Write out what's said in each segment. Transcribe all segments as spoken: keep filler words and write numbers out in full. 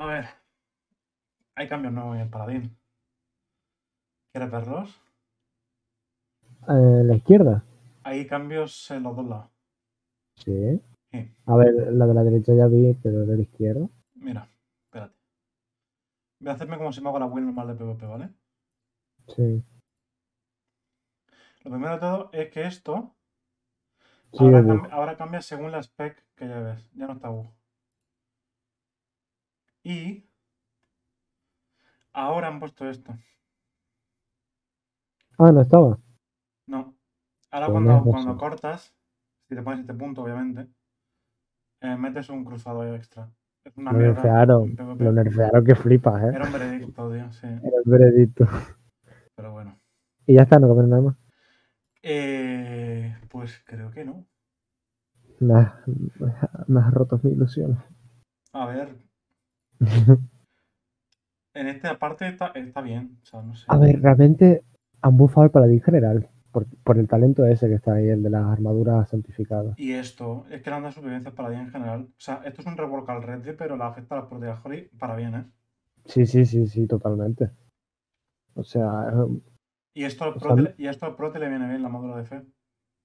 A ver, hay cambios nuevos en el Paladín. ¿Quieres verlos? Eh, la izquierda. Hay cambios en los dos lados. Sí. Sí. A ver, la de la derecha ya vi, pero de la izquierda. Mira, espérate. Voy a hacerme como si me hago la build normal de PvP, ¿vale? Sí. Lo primero de todo es que esto sí, ahora, cambia, ahora cambia según la spec que ya ves. Ya no está U. Y ahora han puesto esto. Ah, no estaba. No. Ahora pues cuando, cuando cortas, si te pones este punto, obviamente, eh, metes un cruzado extra. Es una lo mierda. Nerfearon. Lo nerfearon que flipas, ¿eh? Era un veredicto, tío, sí. Era un veredicto. Pero bueno. Y ya está, no comen nada más. Eh, pues creo que no. Nah, me has roto mis ilusiones. A ver. En esta parte está, está bien. O sea, no sé. A ver, realmente han bufado el paladín general. Por, por el talento ese que está ahí, el de las armaduras santificadas. Y esto, es que le han dado supervivencia para bien en general. O sea, esto es un rework al Red, pero la afecta a las propiedades Holy para bien, ¿eh? Sí, sí, sí, sí, totalmente. O sea... Y esto al pro, sea... te, pro te le viene bien la armadura de fe.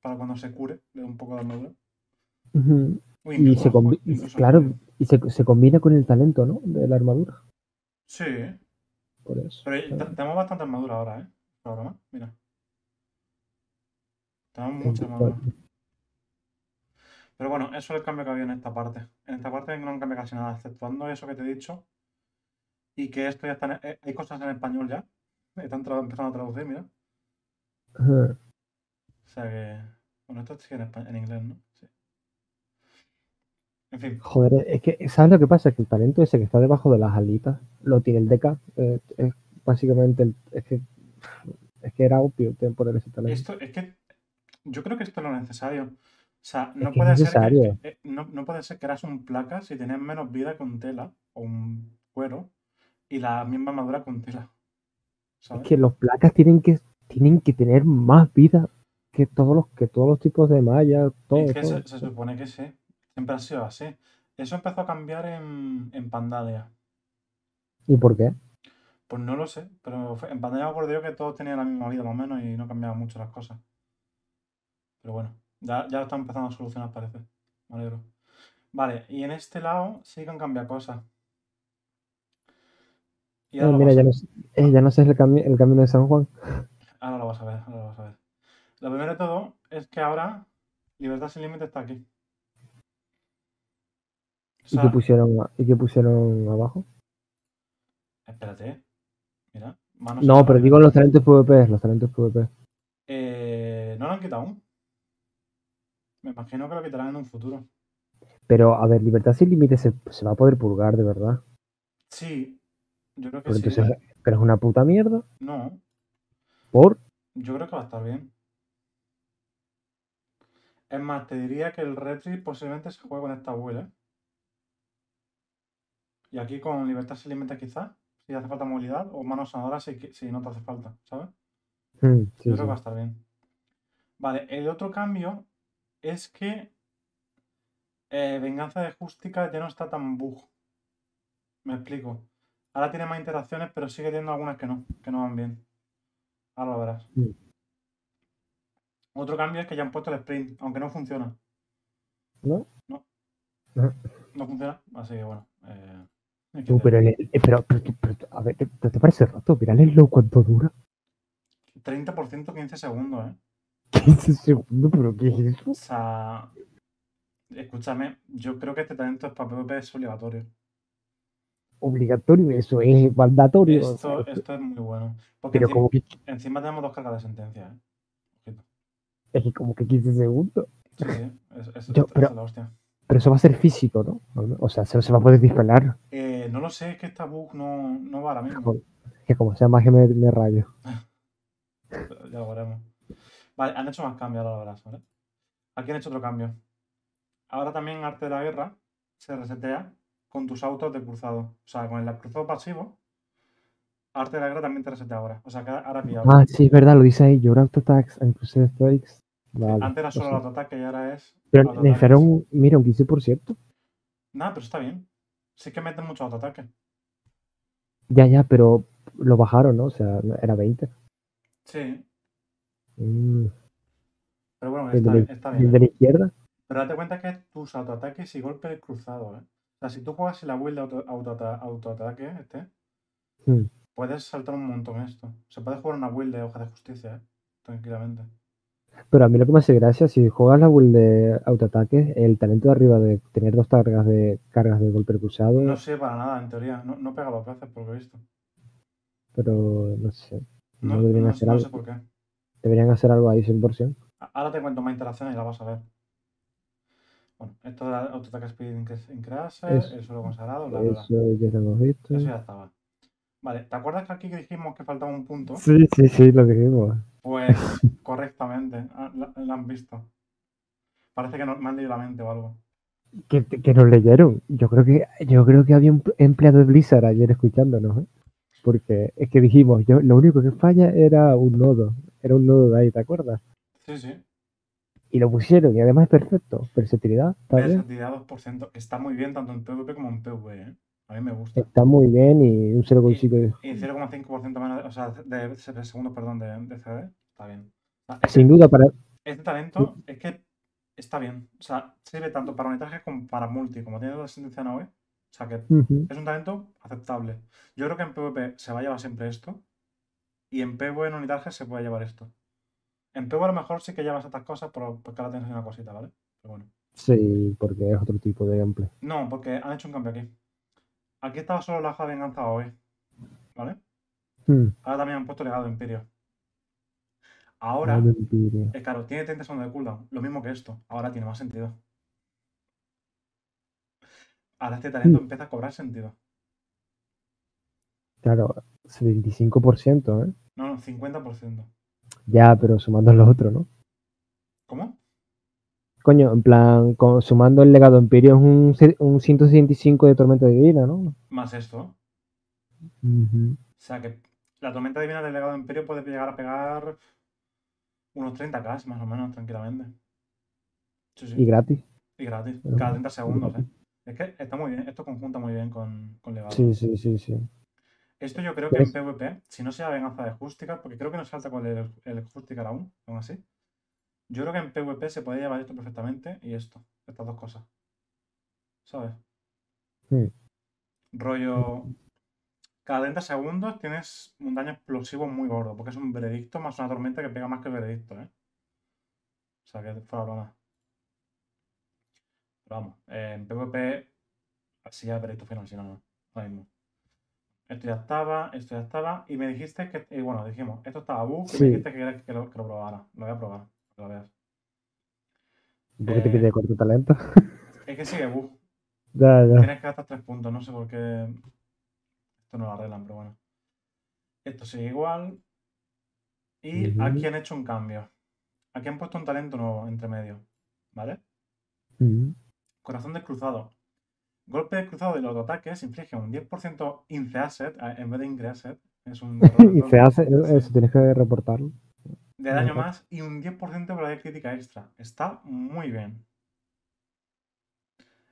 Para cuando se cure, le da un poco de armadura. Uh -huh. Uy, y se combi claro, bien. Y se, se combina con el talento, ¿no? De la armadura. Sí. Por eso. Pero claro. Tenemos bastante armadura ahora, ¿eh? Ahora más, mira. Tenemos mucha armadura. Pero bueno, eso es el cambio que había en esta parte. En esta parte no han cambiado casi nada, exceptuando eso que te he dicho. Y que esto ya está en, eh, hay cosas en español ya. Están empezando a traducir, mira. Uh-huh. O sea que... Bueno, esto sigue en, español, en inglés, ¿no? Sí. En fin. Joder, es que... ¿Sabes lo que pasa? Es que el talento ese que está debajo de las alitas lo tiene el Deca. Eh, es básicamente... El, es que... Es que era obvio poner ese talento. Esto es que... Yo creo que esto es lo necesario. O sea, no, es que puede, ser que, eh, no, no puede ser que eras un placa si tenías menos vida con tela o un cuero y la misma armadura con tela. ¿Sabes? Es que los placas tienen que, tienen que tener más vida que todos los, que todos los tipos de malla. Todo, es que todo, se, todo. Se supone que sí. Siempre ha sido así. Eso empezó a cambiar en, en Pandalia. ¿Y por qué? Pues no lo sé. Pero en Pandalia me acuerdo que todos tenían la misma vida más o menos y no cambiaban mucho las cosas. Pero bueno, ya, ya lo están empezando a solucionar, parece. Me alegro. Vale, y en este lado sí que han cambiado cosas. Y ahora eh, mira, ya no, eh, ya no sé el, cami el camino de San Juan. Ahora lo vas a ver, ahora lo vas a ver. Lo primero de todo es que ahora Libertad Sin Límite está aquí. O sea, ¿Y, qué pusieron, ¿Y qué pusieron abajo? Espérate, mira. Manos no, pero digo los talentos PvP, los talentos PvP. Eh, no lo han quitado aún. Me imagino que lo quitarán en un futuro. Pero, a ver, Libertad Sin Límites se, se va a poder purgar, de verdad. Sí, yo creo que pero sí. Entonces, ¿pero es una puta mierda? No. ¿Por? Yo creo que va a estar bien. Es más, te diría que el Retri posiblemente se juegue con esta build, ¿eh? Y aquí con Libertad Sin Límites quizás, si hace falta movilidad, o manos sanadoras si, si no te hace falta, ¿sabes? Mm, sí, yo creo sí. que va a estar bien. Vale, el otro cambio... Es que eh, Venganza de Justica ya no está tan bug. Me explico. Ahora tiene más interacciones, pero sigue teniendo algunas que no, que no van bien. Ahora lo verás. Sí. Otro cambio es que ya han puesto el sprint, aunque no funciona. ¿No? No. No, no funciona, así que bueno. Eh, es que no, pero, el, pero, pero, pero, pero, a ver, ¿te, te parece rato? Mírale lo cuánto dura. treinta por ciento quince segundos, ¿eh? quince segundos, pero ¿qué es eso? O sea, escúchame, yo creo que este talento es para PvP es obligatorio. Obligatorio, eso es mandatorio. Esto, o sea, esto es muy bueno. Porque pero encima, como que... encima tenemos dos cargas de sentencia, ¿eh? Ojito. Es que como que quince segundos. Sí, sí, eso, eso, yo, pero, eso es la hostia. Pero eso va a ser físico, ¿no? O sea, se, se va a poder disparar. Eh, no lo sé, es que esta bug no, no va a la misma. Es que como sea magia me, me rayo. Ya lo veremos. Vale, han hecho más cambios, ahora lo verás, ¿vale? Aquí han hecho otro cambio. Ahora también Arte de la Guerra se resetea con tus autos de cruzado. O sea, con el cruzado pasivo, Arte de la Guerra también te resetea ahora. O sea, que ahora pillado. Ah, sí, es verdad, lo dice ahí. Your auto-attacks and crusade strikes. Vale. Sí, antes era solo auto-ataque y ahora es... Pero necesitaron, mira, un quince por ciento. Nada, pero está bien. Sí que meten mucho auto-ataque. Ya, ya, pero lo bajaron, ¿no? O sea, era veinte. Sí. Mm. Pero bueno, está, de, está bien. ¿De la izquierda? Pero date cuenta que tú usas autoataques y golpes cruzados, ¿eh? O sea, si tú juegas en la build de autoataque auto, auto este, mm. puedes saltar un montón esto. O sea, puedes jugar una build de hoja de justicia, ¿eh? Tranquilamente. Pero a mí lo que me hace gracia, si juegas la build de autoataques, el talento de arriba de tener dos cargas de cargas de golpe cruzado... No sé para nada, en teoría. No, no pega dos veces, por lo visto. Pero no sé. No, no, deberían no, hacer no algo. Sé por qué. Deberían hacer algo ahí cien por ciento. Ahora te cuento más interacciones y la vas a ver. Bueno, esto de autoataque speed in crash, el suelo consagrado, la verdad. Eso ya lo hemos visto. Eso ya estaba. Vale, ¿te acuerdas que aquí dijimos que faltaba un punto? Sí, sí, sí, lo dijimos. Pues correctamente, la, la han visto. Parece que nos, me han leído la mente o algo. Que, que nos leyeron. Yo creo que yo creo que había un empleado de Blizzard ayer escuchándonos, ¿eh? Porque es que dijimos, yo lo único que falla era un nodo. Era un nodo de ahí, ¿te acuerdas? Sí, sí. Y lo pusieron, y además es perfecto. Versatilidad, versatilidad dos por ciento. Está muy bien tanto en PvP como en PvE, ¿eh? A mí me gusta. Está muy bien y un cero coma cinco por ciento. Y, y cero coma cinco por ciento menos, o sea, de, de segundos, perdón, de, de C D. Está bien. O sea, Sin este, duda para... Este talento es que está bien. O sea, sirve tanto para unitajes como para multi. Como tiene la sentencia en A O E. O sea, que uh-huh. es un talento aceptable. Yo creo que en PvP se va a llevar siempre esto. Y en PvE en unitajes se puede llevar esto. En PvE a lo mejor sí que llevas estas cosas, pero porque ahora tienes una cosita, ¿vale? Pero bueno. Sí, porque es otro tipo de gameplay. No, porque han hecho un cambio aquí. Aquí estaba solo la hoja de venganza hoy, ¿vale? Hmm. Ahora también han puesto legado de Imperio. Ahora, no Imperio. Eh, claro, tiene treinta segundos de cooldown, lo mismo que esto. Ahora tiene más sentido. Ahora este talento hmm. empieza a cobrar sentido. Claro, veinticinco por ciento, ¿eh? No, no, cincuenta por ciento. Ya, pero sumando los otros, ¿no? ¿Cómo? Coño, en plan, con, sumando el legado Imperio es un, un ciento sesenta y cinco de tormenta divina, ¿no? Más esto. Uh-huh. O sea que la tormenta divina del legado Imperio puede llegar a pegar unos treinta k más o menos, tranquilamente. Sí, sí. Y gratis. Y gratis, cada treinta segundos, ¿eh? Es que está muy bien, esto conjunta muy bien con, con legado. Sí, sí, sí, sí. Esto yo creo que en PvP, si no sea venganza de Justicar, porque creo que nos falta con el, el Justicar aún, aún así. Yo creo que en PvP se puede llevar esto perfectamente y esto, estas dos cosas. ¿Sabes? Sí. Rollo... Cada treinta segundos tienes un daño explosivo muy gordo, porque es un veredicto más una tormenta que pega más que el veredicto, ¿eh? O sea, que fuera broma. Pero vamos, eh, en PvP... Así ya el veredicto final, si no, no. Ahora mismo. Esto ya estaba, esto ya estaba, y me dijiste que... Y bueno, dijimos, esto estaba bug, sí. Y me dijiste que, que, lo, que lo probara. Lo voy a probar. Lo veas. ¿Por qué eh, te pide cuatro talentos? Es que sigue bug. Ya, ya. Tienes que gastar tres puntos, no sé por qué. Esto no lo arreglan, pero bueno. Esto sigue igual. Y uh-huh. aquí han hecho un cambio. Aquí han puesto un talento nuevo entre medio. ¿Vale? Uh-huh. Corazón descruzado. Golpe descruzado de los ataques inflige un diez por ciento inceasset en vez de ingreasset. Es un. Inceasset, eso tienes que reportarlo. De daño más y un diez por ciento de probabilidad crítica extra. Está muy bien.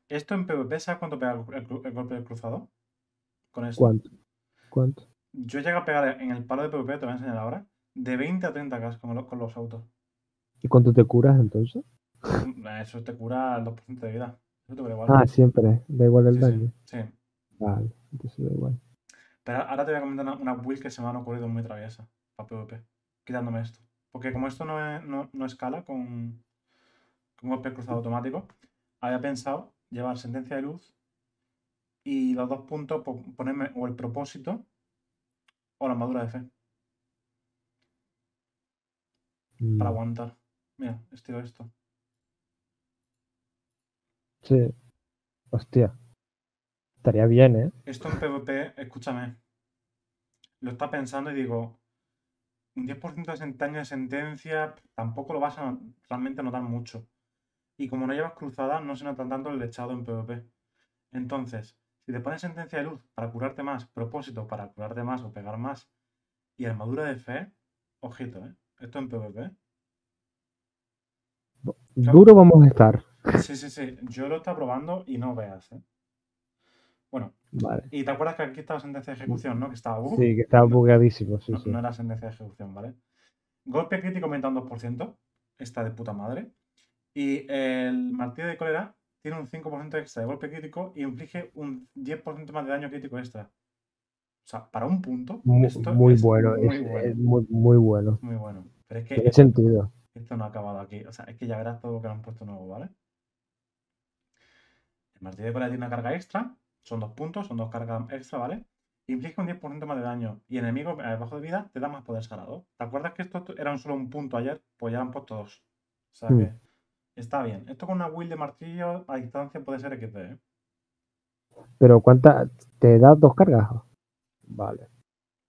¿Esto en PvP sabes cuánto pega el, el, el golpe del cruzado? Con esto. ¿Cuánto? ¿Cuánto? Yo llego a pegar en el palo de PvP, te voy a enseñar ahora, de veinte a treinta k con los, con los autos. ¿Y cuánto te curas entonces? Eso te cura el dos por ciento de vida. Eso te cura igual. Ah, siempre. Da igual el sí, daño. Sí, sí. Vale, entonces da igual. Pero ahora te voy a comentar una, una build que se me han ocurrido muy traviesa para PvP. Quitándome esto. Porque como esto no, es, no, no escala con, con golpe cruzado automático, había pensado llevar sentencia de luz y los dos puntos ponerme o el propósito o la armadura de fe. Mm. Para aguantar. Mira, estiro esto. Sí. Hostia. Estaría bien, ¿eh? Esto en PvP, escúchame. Lo está pensando y digo... Un diez por ciento de daño de sentencia tampoco lo vas a realmente notar mucho. Y como no llevas cruzada, no se nota tanto el echado en PvP. Entonces, si te pones sentencia de luz para curarte más, propósito para curarte más o pegar más, y armadura de fe, ojito, ¿eh? Esto en PvP. Duro vamos a estar. Sí, sí, sí. Yo lo estaba probando y no veas, ¿eh? Bueno, Vale. Y te acuerdas que aquí estaba sentencia de ejecución, ¿no? Que estaba bug. Sí, que estaba bugadísimo, sí, no, sí. No era sentencia de ejecución, ¿vale? Golpe crítico aumenta un dos por ciento. Está de puta madre. Y el martillo de cólera tiene un cinco por ciento extra de golpe crítico y inflige un diez por ciento más de daño crítico extra. O sea, para un punto. Muy, esto muy es bueno. Muy, es, bueno. Es muy, muy bueno. Muy bueno. Pero es que. ¿Qué sentido? Esto no ha acabado aquí. O sea, es que ya verás todo lo que le han puesto nuevo, ¿vale? El martillo de cólera tiene una carga extra. Son dos puntos, son dos cargas extra, ¿vale? Inflige un diez por ciento más de daño y enemigo bajo de vida te da más poder sagrado. ¿Te acuerdas que esto era un solo un punto ayer? Pues ya han puesto dos. O sea que está bien. Esto con una build de martillo a distancia puede ser equis de, ¿eh? ¿Pero cuántas? ¿Te da dos cargas? Vale.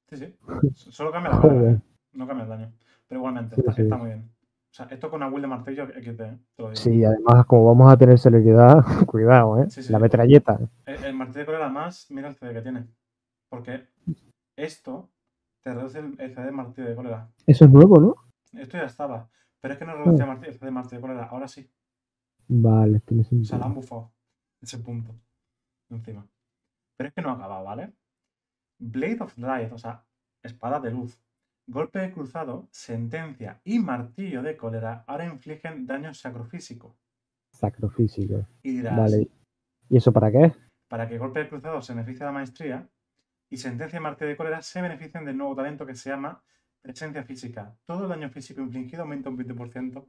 Sí, sí. Solo cambia la carga. No cambia el daño. Pero igualmente, sí, está, sí. está muy bien. O sea, esto con una build de martillo equis de, ¿eh? Te lo digo. Sí, además, como vamos a tener celeridad, cuidado, ¿eh? Sí, sí, la metralleta. El, el martillo de cólera más, mira el C D que tiene. Porque esto te reduce el C D de martillo de cólera. Eso es nuevo, ¿no? Esto ya estaba. Pero es que no reducía oh. el C D de martillo de cólera. Ahora sí. Vale, tiene sentido. O sea, la han bufado. Ese punto. Encima. Pero es que no ha acabado, ¿vale? Blade of Light, o sea, espada de luz. Golpe de cruzado, sentencia y martillo de cólera ahora infligen daño sacrofísico. Sacrofísico. Y dirás... Vale. ¿Y eso para qué? Para que golpe de cruzado se beneficie de la maestría y sentencia y martillo de cólera se beneficien del nuevo talento que se llama presencia física. Todo el daño físico infligido aumenta un veinte por ciento.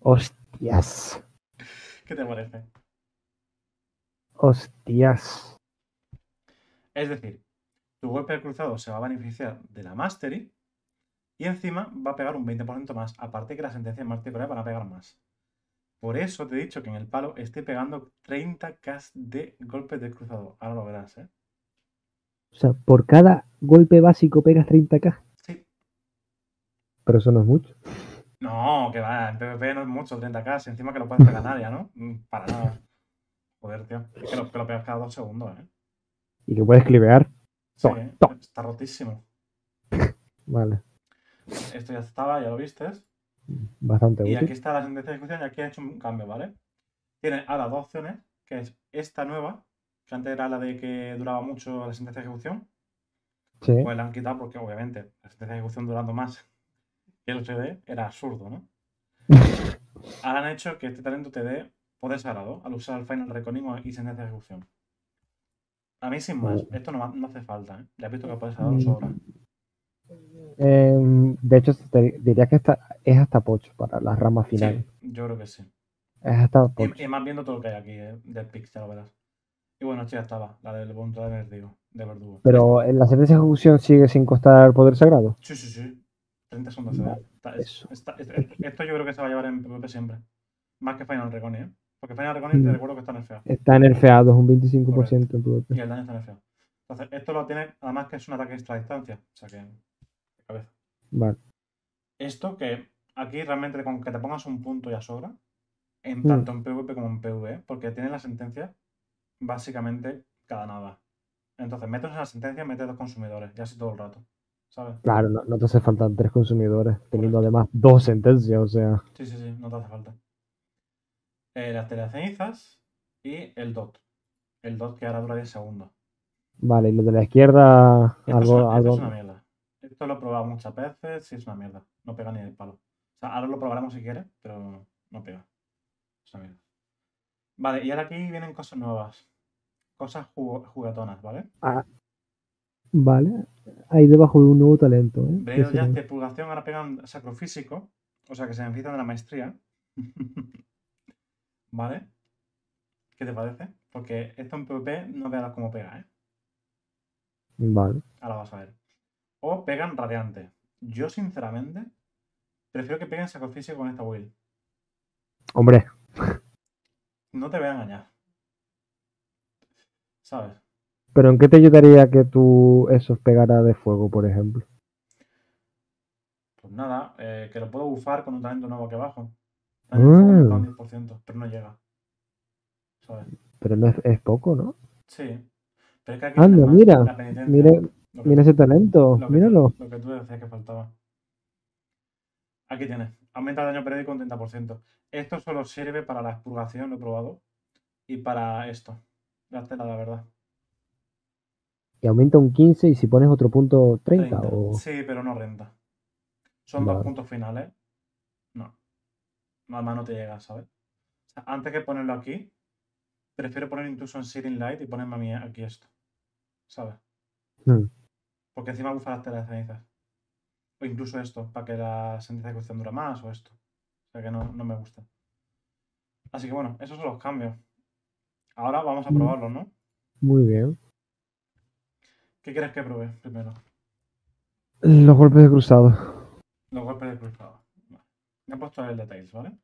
¡Hostias! ¿Qué te parece? ¡Hostias! Es decir... Tu golpe de cruzado se va a beneficiar de la Mastery y encima va a pegar un veinte por ciento más. Aparte que la sentencia de Martillo van a pegar más. Por eso te he dicho que en el palo estoy pegando treinta k de golpes de cruzado. Ahora lo verás, ¿eh? O sea, por cada golpe básico pegas treinta k. Sí. Pero eso no es mucho. No, que va, en PvP no es mucho, treinta k. Si encima que lo puedes pegar a nadie, ¿no? Para nada. Joder, tío. Es que lo, que lo pegas cada dos segundos, ¿eh? Y que puedes clivear. Sí, está rotísimo. Vale. Esto ya estaba, ya lo viste. Bastante útil. Y aquí está la sentencia de ejecución y aquí ha hecho un cambio, ¿vale? Tiene ahora dos opciones, que es esta nueva, que antes era la de que duraba mucho la sentencia de ejecución. Sí. Pues la han quitado porque, obviamente, la sentencia de ejecución durando más que el C D era absurdo, ¿no? Ahora han hecho que este talento te dé poder sagrado al usar el Final Reckoning y sentencia de ejecución. A mí sin más, esto no, no hace falta, ¿eh? Ya has visto que puedes dar sobra. Eh, de hecho, dirías que está, es hasta pocho para las ramas finales. Sí, yo creo que sí. Es hasta pocho. Y, y más viendo todo lo que hay aquí, ¿eh? Del Pix, ya lo verás. Y bueno, esto ya estaba, la del punto de verdugo. De verdugo. Pero en la sentencia de ejecución sigue sin costar poder sagrado. Sí, sí, sí. treinta segundos se da. Esto yo creo que se va a llevar en PvP siempre. Más que Final Reckoning, ¿eh? Porque Final Reckoning te recuerdo que está nerfeado. Está nerfeado, es un veinticinco por ciento. Correcto. En PvP. Y el daño está nerfeado. Entonces, esto lo tiene, además que es un ataque extra distancia. O sea que... Cabeza. Vale. Esto que aquí realmente con que te pongas un punto ya sobra. En tanto mm. en PvP como en PvE. Porque tiene la sentencia básicamente cada nada. Entonces, metes en la sentencia, metes dos consumidores. Ya así todo el rato. ¿Sabes? Claro, no, no te hace falta tres consumidores. Teniendo Correcto. Además dos sentencias, o sea... Sí, sí, sí. No te hace falta. Eh, las telecenizas y el dot. El dot que ahora dura diez segundos. Vale, y lo de la izquierda... Esto, algo, es, una, algo... esto es una mierda. Esto lo he probado muchas veces, sí, es una mierda. No pega ni el palo. O sea, ahora lo probaremos si quieres, pero no pega. Es una mierda. Vale, y ahora aquí vienen cosas nuevas. Cosas jug jugatonas, ¿vale? Ah, vale. Ahí debajo de un nuevo talento, ¿eh? Veo ya de purgación, ahora pegan sacrofísico. O sea, que se benefician de la maestría. ¿Vale? ¿Qué te parece? Porque esto en PvP no veas cómo pega, ¿eh? Vale. Ahora vas a ver. O pegan radiante. Yo, sinceramente, prefiero que peguen sacrofísico con esta build. Hombre. No te voy a engañar. ¿Sabes? ¿Pero en qué te ayudaría que tú esos pegara de fuego, por ejemplo? Pues nada, eh, que lo puedo bufar con un talento nuevo aquí abajo. Está mm. un diez por ciento, pero no llega. ¿Sabes? Pero no es, es poco, ¿no? Sí. Pero es que aquí Anda, mira, mira, mira ese talento, lo que, míralo. Lo que tú decías que faltaba. Aquí tienes. Aumenta el daño periódico un treinta por ciento. Esto solo sirve para la expurgación, lo he probado. Y para esto. gastela, la verdad. Y aumenta un quince y si pones otro punto treinta, treinta. O... Sí, pero no renta. Son vale. dos puntos finales. No. Además no te llega, ¿sabes? O sea, antes que ponerlo aquí, prefiero poner Intuition Searing Light y ponerme a mí aquí esto. ¿Sabes? Hmm. Porque encima bufa las telas de cenizas. O incluso esto, para que la sentencia de ejecución dura más o esto. O sea que no, no me gusta. Así que bueno, esos son los cambios. Ahora vamos a probarlos, ¿no? Muy bien. ¿Qué quieres que pruebe primero? Los golpes de cruzado. Los golpes de cruzado. Vale. Me he puesto el details, ¿vale?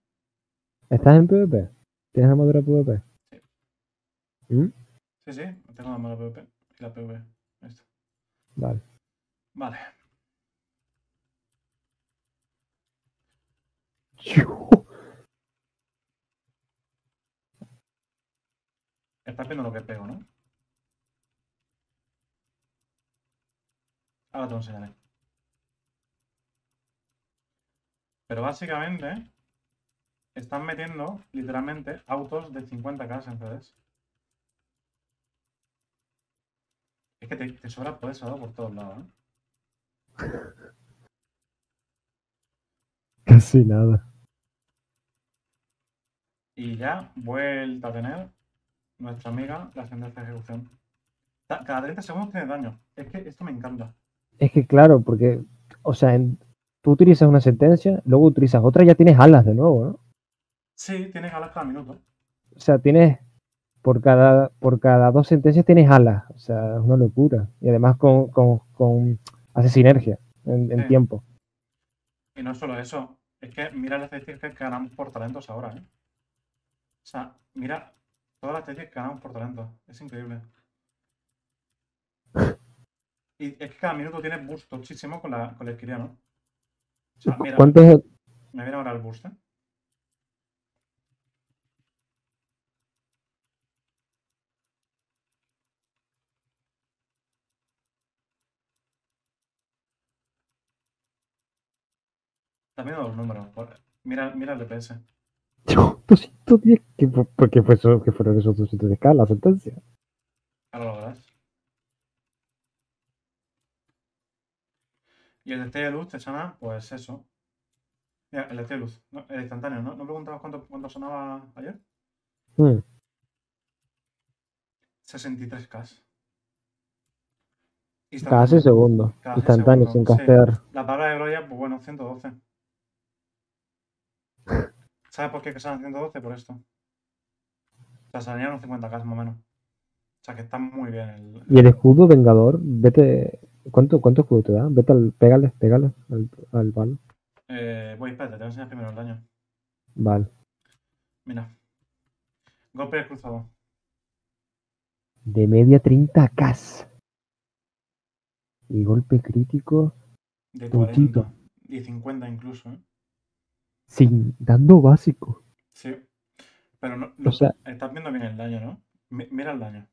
¿Estás en PvP? ¿Tienes armadura PvP? Sí. ¿Mm? Sí, sí. Tengo la armadura PvP y la PvE. Listo. Vale. Vale. Estás viendo lo que pego, ¿no? Ahora te lo enseñaré. Pero básicamente están metiendo literalmente autos de cincuenta K en C Ds. Es que te, te sobra por eso, ¿no? Por todos lados, ¿eh? Casi nada. Y ya vuelta a tener nuestra amiga la sentencia de ejecución. Cada treinta segundos tiene daño. Es que esto me encanta. Es que claro, porque, o sea, en, tú utilizas una sentencia, luego utilizas otra y ya tienes alas de nuevo, ¿no? Sí, tienes alas cada minuto. O sea, tienes... Por cada, por cada dos sentencias tienes alas. O sea, es una locura. Y además con, con, con hace sinergia en, en sí. tiempo. Y no solo eso. Es que mira las estadísticas que ganamos por talentos ahora, ¿eh? O sea, mira todas las estadísticas que ganamos por talentos. Es increíble. Y es que cada minuto tienes boost muchísimo con la, con la esquiria, ¿no? O sea, mira. ¿Cuántos? Me viene ahora el boost, ¿eh? También los números, mira, mira el D P S. doscientos diez, ¿qué, por qué, fue eso, ¿qué fueron esos doscientos diez K? La sentencia. Ahora lo verás. Y el destello de luz te sana, pues eso. Mira, el destello de luz, no, el instantáneo, ¿no? ¿No preguntabas cuánto, cuánto sonaba ayer? Mm. sesenta y tres K. Cada seis segundos, instantáneo, sin castear. Sí. La palabra de gloria, pues bueno, ciento doce. ¿Sabes por qué que salen ciento doce? Por esto. O sea, salían unos cincuenta K más o menos. O sea, que está muy bien. El... Y el escudo vengador, vete... ¿Cuánto, cuánto escudo te da? Vete al... Pégale, pégale al, al palo. Eh, voy, espérate, te voy a enseñar primero el daño. Vale. Mira. Golpe de cruzado. De media treinta K. Y golpe crítico... De cuarenta. Y cincuenta incluso, ¿eh? Sin... Dando básico. Sí. Pero no... Lo, o sea... Estás viendo bien el daño, ¿no? Mi, mira el daño.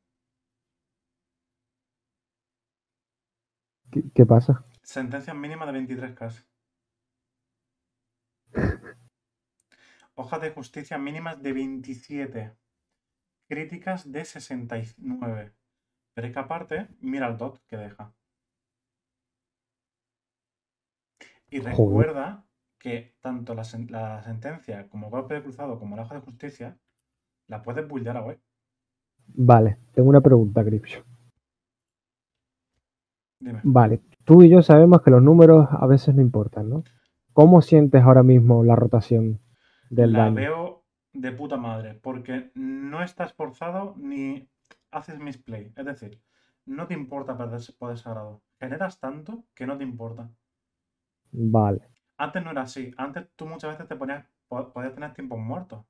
¿Qué, qué pasa? Sentencia mínima de veintitrés K. Hojas de justicia mínimas de veintisiete. Críticas de sesenta y nueve. Pero es que aparte, mira el dot que deja. Y recuerda Joder. que tanto la, sen la sentencia como el golpe de cruzado como la hoja de justicia la puedes buildear a web. Vale, tengo una pregunta, Gripshow. Dime. Vale, tú y yo sabemos que los números a veces no importan, ¿no? ¿Cómo sientes ahora mismo la rotación del daño? La veo de puta madre, porque no estás forzado ni haces misplay. Es decir, no te importa perder poder sagrado. Generas tanto que no te importa. Vale. Antes no era así. Antes tú muchas veces te ponías, podías tener tiempos muertos.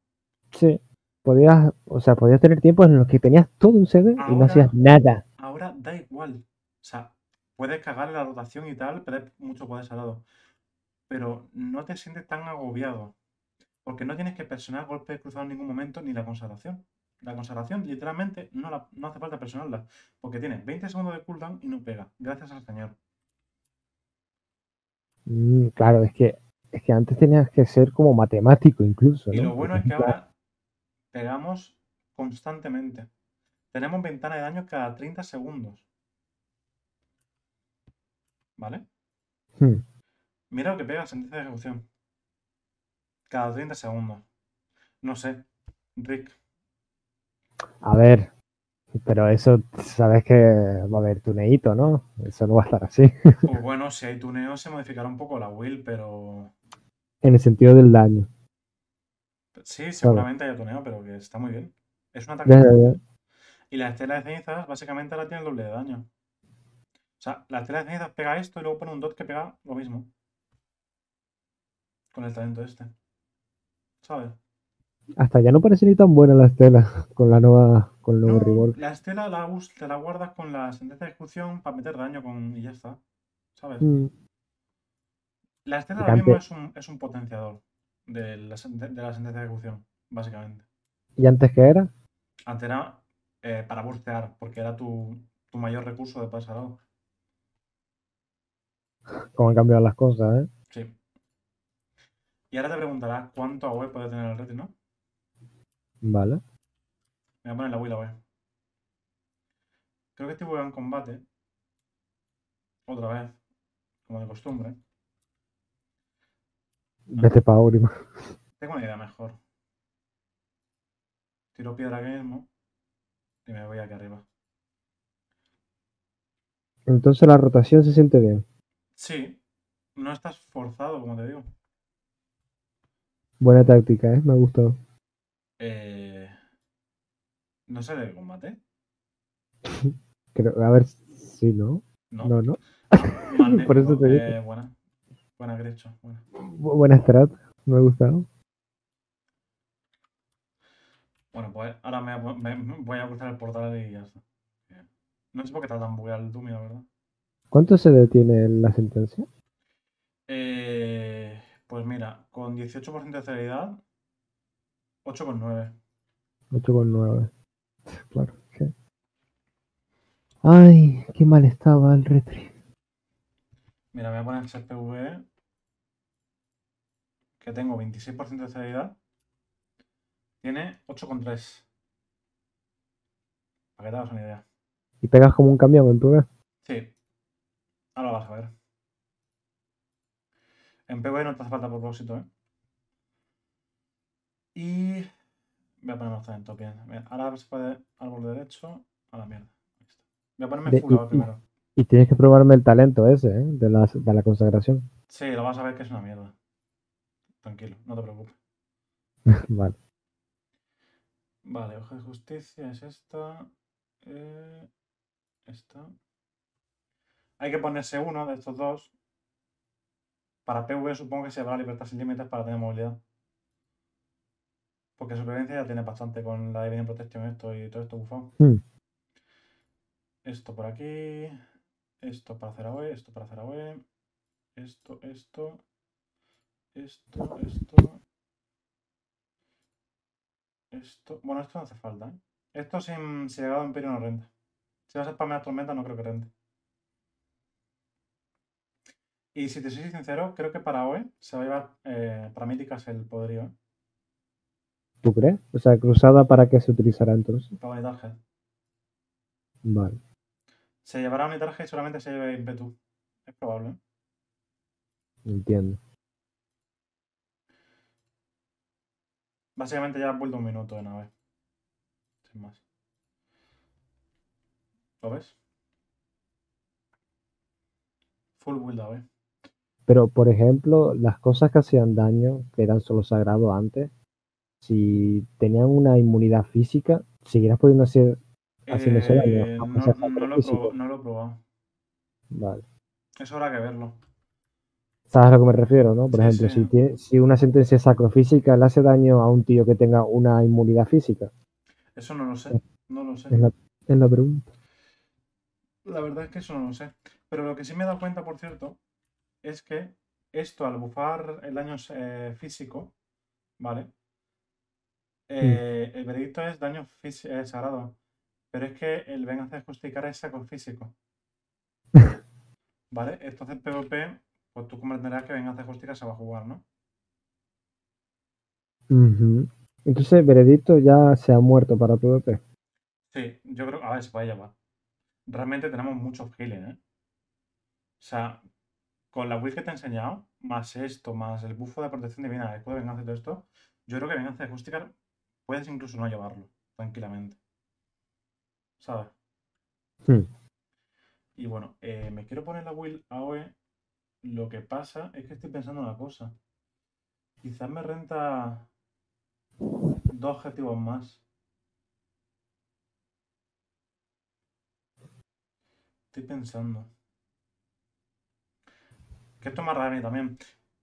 Sí. Podías, o sea, podías tener tiempos en los que tenías todo un C D ahora, y no hacías nada. Ahora da igual. O sea, puedes cagar la rotación y tal, perder mucho poder salado. Pero no te sientes tan agobiado. Porque no tienes que presionar golpes cruzados en ningún momento ni la consagración. La consagración, literalmente, no, la, no hace falta presionarla. Porque tienes veinte segundos de cooldown y no pega. Gracias al señor. Mm, claro, es que, es que antes tenías que ser como matemático incluso, ¿no? Y lo bueno es que ahora pegamos constantemente. Tenemos ventana de daño cada treinta segundos. ¿Vale? Hmm. Mira lo que pega, sentencia de ejecución. Cada treinta segundos. No sé, Rick. A ver, pero eso sabes que va a haber tuneito, ¿no? Eso no va a estar así. Pues bueno, si hay tuneo se modificará un poco la will, pero... En el sentido del daño. Sí, seguramente haya tuneo, pero que está muy bien. Es un ataque. Ya, ya, ya. Y la estela de cenizas básicamente ahora tiene el doble de daño. O sea, la estela de cenizas pega esto y luego pone un dot que pega lo mismo. Con el talento este. ¿Sabes? Hasta ya no parece ni tan buena la estela con la nueva, con el nuevo no, rework. La estela la, te la guardas con la sentencia de ejecución para meter daño con y ya está. ¿Sabes? Mm. La estela ahora mismo es un, es un potenciador de la, de, de la sentencia de ejecución, básicamente. ¿Y antes qué era? Antes era eh, para burstear, porque era tu, tu mayor recurso de pasarado. Cómo han cambiado las cosas, ¿eh? Sí. Y ahora te preguntarás cuánto A O E puede tener el Retin, ¿no? Vale. Me voy a poner la Wii, la Wii. Creo que estoy jugando en combate. Otra vez. Como de costumbre. No. Vete pa' Aurima. Tengo una idea mejor. Tiro piedra aquí mismo. Y me voy aquí arriba. Entonces la rotación se siente bien. Sí. No estás forzado, como te digo. Buena táctica, ¿eh? Me ha gustado. Eh... ¿No sale el combate? Creo, a ver si no. No, no. no. no Por eso te digo. Eh, buena, buena Grecho. Buena. Bu buena strat, me ha gustado. Bueno, pues ahora me, me, me voy a cruzar el portal y ya está. No sé por qué está tan bugueado el Doom, la verdad. ¿Cuánto se detiene la sentencia? Eh... Pues mira, con dieciocho por ciento de celeridad... ocho coma nueve. ocho coma nueve. Claro, sí. Ay, qué mal estaba el retri. Mira, voy a poner el P V E. Que tengo veintiséis por ciento de celeridad. Tiene ocho coma tres. Para que te hagas una idea. ¿Y pegas como un camión en P V E? Sí. Ahora lo vas a ver. En P V E no te hace falta por propósito, ¿eh? Y voy a poner más talento, bien. Ahora se puede árbol derecho a la mierda. Voy a ponerme de, full y, primero. Y tienes que probarme el talento ese, ¿eh? De la, de la consagración. Sí, lo vas a ver que es una mierda. Tranquilo, no te preocupes. Vale. Vale, hoja de justicia es esta. Eh, esta. Hay que ponerse uno de estos dos. Para P V E supongo que se habrá libertad sin límites para tener movilidad. Porque supervivencia ya tiene bastante con la Divine Protection esto y todo esto bufado. Mm. Esto por aquí. Esto para hacer A O E, esto para hacer A O E. Esto, esto. Esto, esto. Esto. Bueno, esto no hace falta, ¿eh? Esto sin, sin llegado a Imperio no renta. Si vas a spamear tormenta no creo que rente. Y si te soy sincero, creo que para A O E se va a llevar eh, para míticas el poderío, ¿eh? ¿Tú crees? O sea, cruzada, ¿para qué se utilizará entonces? Para unitarje. Vale. Se llevará unitarje y solamente se lleve ímpetu. Es probable. Entiendo. Básicamente ya has vuelto un minuto de nave. Sin más. ¿Lo ves? Full build A V. Pero, por ejemplo, las cosas que hacían daño, que eran solo sagrado antes, si tenían una inmunidad física, seguirás pudiendo hacer haciendo eh, daño. No, no, lo probo, no lo he probado. Vale. Eso habrá que verlo. ¿Sabes a lo que me refiero, no? Por sí, ejemplo, sí. Si, tiene, si una sentencia sacrofísica le hace daño a un tío que tenga una inmunidad física. Eso no lo sé. No lo sé. Es la, es la pregunta. La verdad es que eso no lo sé. Pero lo que sí me he dado cuenta, por cierto, es que esto al bufar el daño eh, físico, ¿vale? Eh, el veredicto es daño eh, sagrado, pero es que el venganza de justificar es saco físico. Vale, entonces P V P, pues tú comprenderás que venganza de justificar se va a jugar, ¿no? Uh-huh. Entonces el veredicto ya se ha muerto para P V P. Sí, yo creo que a ver, se puede llevar. Realmente tenemos muchos healing, ¿eh? O sea, con la build que te he enseñado, más esto, más el buffo de protección divina, el escudo de venganza y todo esto, yo creo que venganza de Justicar puedes incluso no llevarlo, tranquilamente. ¿Sabes? Sí. Y bueno, eh, me quiero poner la build A O E. Lo que pasa es que estoy pensando una cosa. Quizás me renta dos objetivos más. Estoy pensando. Que esto me renta también.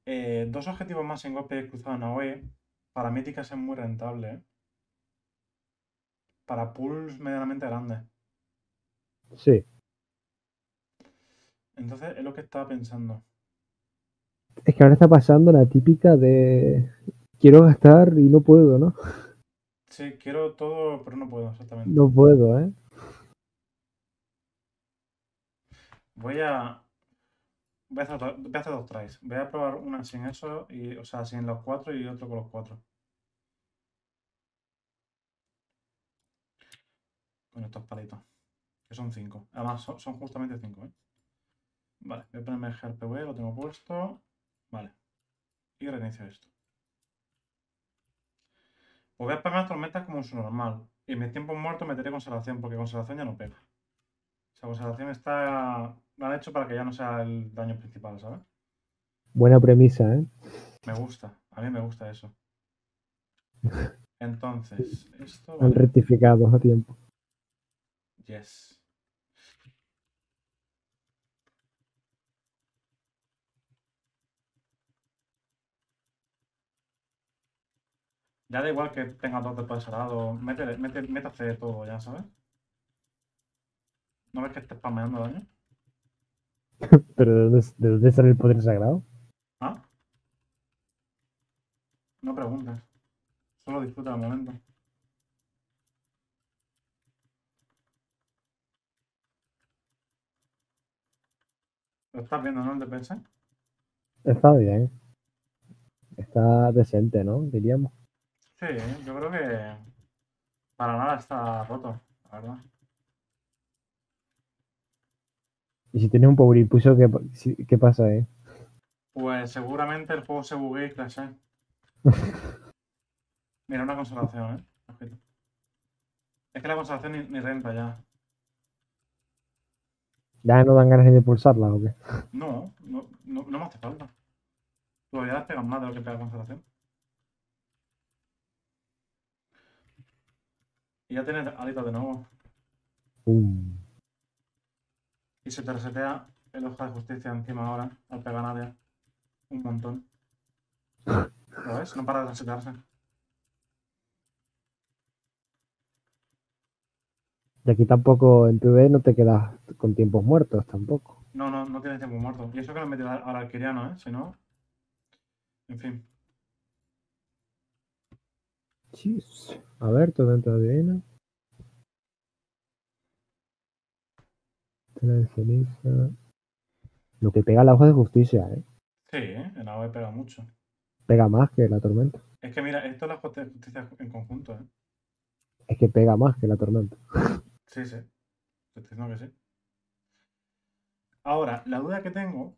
Eh, dos objetivos más en golpe cruzado en A O E. Para míticas es muy rentable, ¿eh? Para pools medianamente grandes. Sí. Entonces es lo que estaba pensando. Es que ahora está pasando la típica de... Quiero gastar y no puedo, ¿no? Sí, quiero todo, pero no puedo, exactamente. No puedo, ¿eh? Voy a... Voy a hacer, do... Voy a hacer dos tries. Voy a probar una sin eso, y... o sea, sin los cuatro y otro con los cuatro. Con estos palitos. Que son cinco. Además, son, son justamente cinco, ¿eh? Vale, voy a ponerme el G R P V, lo tengo puesto. Vale. Y reinicio esto. Pues voy a pegar tormentas como su normal. Y en mis tiempos muertos meteré conservación, porque conservación ya no pega. O sea, conservación está... La han hecho para que ya no sea el daño principal, ¿sabes? Buena premisa, ¿eh? Me gusta. A mí me gusta eso. Entonces, esto... Vale. Han rectificado a tiempo. Yes. Ya da igual que tengas dos después de salado, métele, mete, métase de todo ya, ¿sabes? ¿No ves que estés spameando daño? ¿Pero de dónde, de dónde sale el poder sagrado? ¿Ah? No preguntes. Solo disfruta el momento. ¿Lo estás viendo, no? ¿Te pensas? Está bien. Está decente, ¿no? Diríamos. Sí, yo creo que para nada está roto, la verdad. Y si tienes un power impulso, ¿qué, qué pasa, eh? Pues seguramente el juego se buguea y clashea. Mira, una conservación, eh. Es que la conservación ni, ni renta ya. ¿Ya no dan ganas de pulsarla o qué? No, no, no, no me hace falta. Todavía las pegan más de lo que pega la conservación. Y ya tienes alitas de nuevo. Um. Y se te resetea el hoja de justicia encima ahora, al pegar a nadie. Un montón. ¿Lo ves? No para de resetearse. Y aquí tampoco, en PvE no te quedas con tiempos muertos tampoco. No, no, no tienes tiempos muertos. Y eso que lo he metido al alquiriano, ¿eh? Si no... En fin. Jeez. A ver, tormenta divina. Tela de ceniza. Lo que pega la hoja de justicia, ¿eh? Sí, ¿eh? En la O E pega mucho. Pega más que la tormenta. Es que mira, esto es la hoja de justicia en conjunto, ¿eh? Es que pega más que la tormenta. Sí, sí. Te estoy diciendo que sí. Ahora, la duda que tengo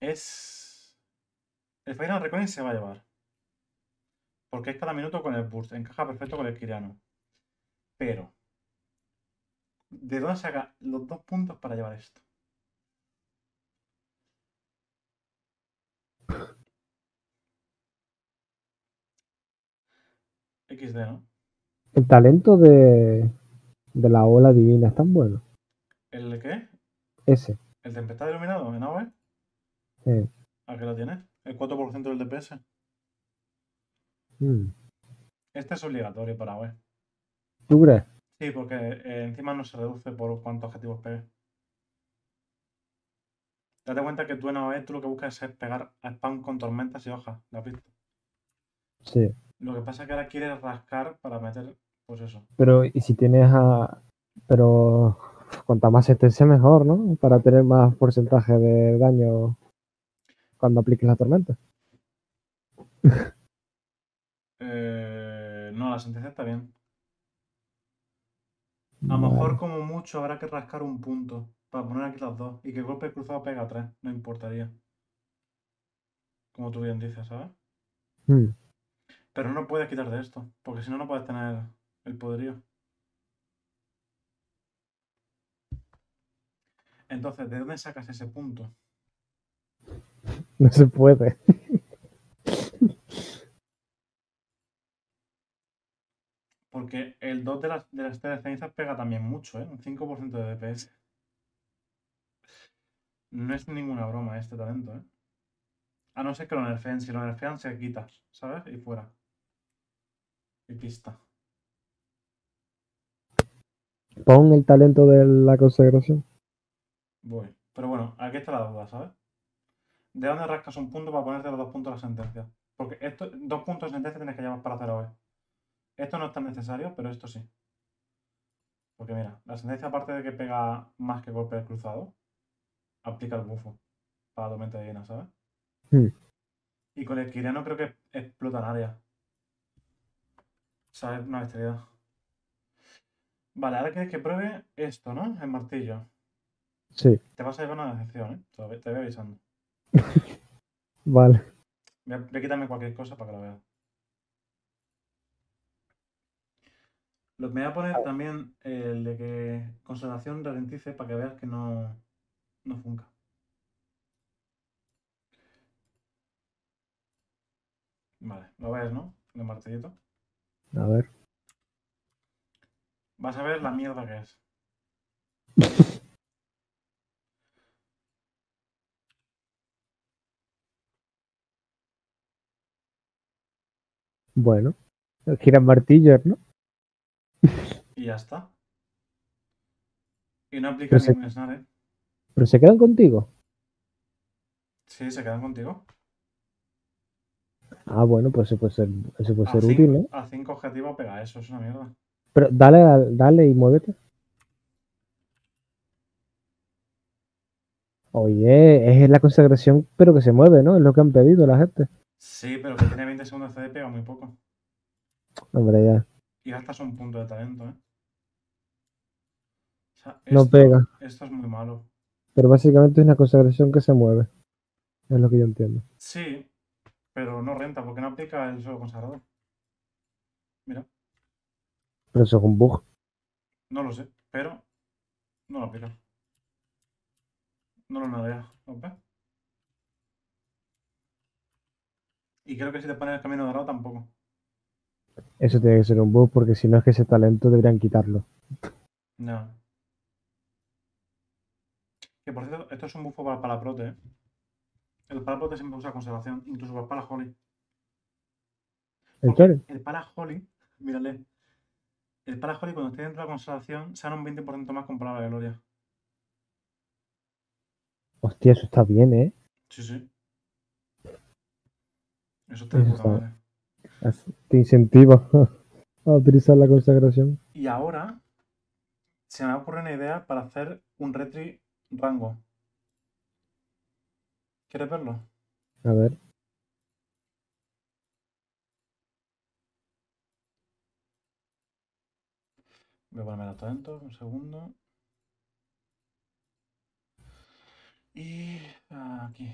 es... El Final Reckoning se va a llevar. Porque es cada minuto con el burst. Encaja perfecto con el Kiriano. Pero, ¿de dónde saca los dos puntos para llevar esto? equis de, ¿no? El talento de, de la ola divina es tan bueno. ¿El qué? Ese. ¿El tempestad iluminado en A O E? Sí. ¿A qué lo tienes? ¿El cuatro por ciento del D P S? Hmm. Este es obligatorio para A O E. ¿Tú crees? Sí, porque eh, encima no se reduce por cuántos objetivos pegues. Date cuenta que tú en A O E tú lo que buscas es pegar a spam con tormentas y hojas, ¿la has visto? Sí. Lo que pasa es que ahora quieres rascar para meter, pues eso. Pero, ¿y si tienes a...? Pero... Cuanta más estrés mejor, ¿no? Para tener más porcentaje de daño cuando apliques la tormenta. Eh, no, la sentencia está bien. A lo mejor como mucho habrá que rascar un punto para poner aquí las dos y que el golpe cruzado pega tres, no importaría. Como tú bien dices, ¿sabes? Mm. Pero no puedes quitar de esto, porque si no, no puedes tener el poderío. Entonces, ¿de dónde sacas ese punto? No se puede. Porque el dos de las, de las tres cenizas pega también mucho, ¿eh? Un cinco por ciento de D P S. No es ninguna broma este talento, ¿eh? A no ser que lo nerfeen. Si lo nerfean, se quita, ¿sabes? Y fuera. Y pista. Pon el talento de la consagración. Voy. Pero bueno, aquí está la duda, ¿sabes? ¿De dónde rascas un punto para ponerte los dos puntos de la sentencia? Porque estos dos puntos de sentencia tienes que llevar para hacer hoy. Esto no es tan necesario, pero esto sí. Porque mira, la sentencia, aparte de que pega más que golpe del cruzado, aplica el bufo para la tormenta divina, ¿sabes? Sí. Y con el Quiriano creo que explotan áreas. O sea, es una bestialidad. Vale, ahora quieres que pruebe esto, ¿no? El martillo. Sí. Te vas a llevar una decepción, ¿eh? Te voy, te voy avisando. Vale. Voy a, voy a quitarme cualquier cosa para que lo veas. Lo que me voy a poner también el de que consagración ralentice para que veas que no, no funca. Vale, lo ves, ¿no? El martillito. A ver. Vas a ver la mierda que es. Bueno, gira martillo, ¿no? Y ya está. Y no aplica ningún se... snar, ¿eh? ¿Pero se quedan contigo? Sí, se quedan contigo. Ah, bueno, pues eso puede ser, eso puede ser útil, ¿no? ¿eh? A cinco objetivos pega eso, es una mierda. Pero dale, dale y muévete. Oye, es la consagración, pero que se mueve, ¿no? Es lo que han pedido la gente. Sí, pero que tiene veinte segundos de C D, pega muy poco. Hombre, ya. Y gastas un punto de talento, ¿eh? O sea, esto, no pega. Esto es muy malo. Pero básicamente es una consagración que se mueve. Es lo que yo entiendo. Sí, pero no renta, porque no aplica el solo consagrado. Mira. Pero eso es un bug. No lo sé, pero no lo aplica. No lo nadea, ¿no ves? Y creo que si te pones el camino dorado tampoco. Eso tiene que ser un bug, porque si no es que ese talento deberían quitarlo. No. Que por cierto, esto es un buffo para el palaprote, ¿eh? El palaprote siempre usa conservación, incluso para el palaholy. ¿El qué? El palaholy, mírale. El palaholy cuando esté dentro de la conservación sana un veinte por ciento más con palabra de gloria. Hostia, eso está bien, ¿eh? Sí, sí. Eso te, te incentiva a utilizar la consagración. Y ahora se me ocurre una idea para hacer un retri rango. ¿Quieres verlo? A ver. Voy a ponerme los talentos, un segundo. Y aquí.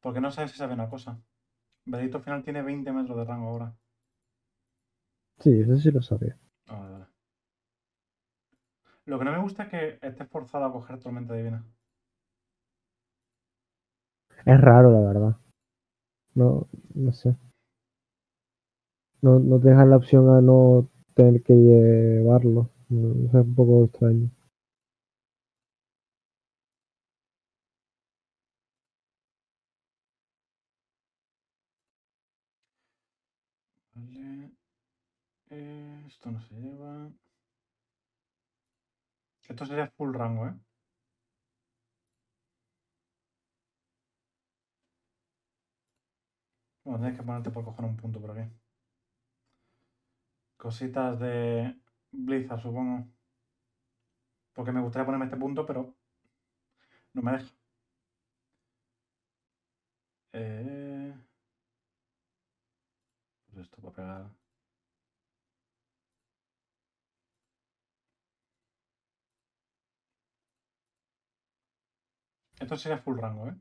Porque no sabes si sabe una cosa. Veredicto final tiene veinte metros de rango ahora. Sí, eso sí lo sabía. Ah, vale, vale. Lo que no me gusta es que estés forzado a coger tormenta divina. Es raro, la verdad. No, no sé. No, no te dejan la opción a no tener que llevarlo. No, es un poco extraño. Esto no se lleva. Esto sería full rango, ¿eh? Bueno, tienes que ponerte por coger un punto por aquí. Cositas de Blizzard, supongo. Porque me gustaría ponerme este punto, pero no me deja. Eh... Pues esto va pegado. Esto sería full rango, ¿eh?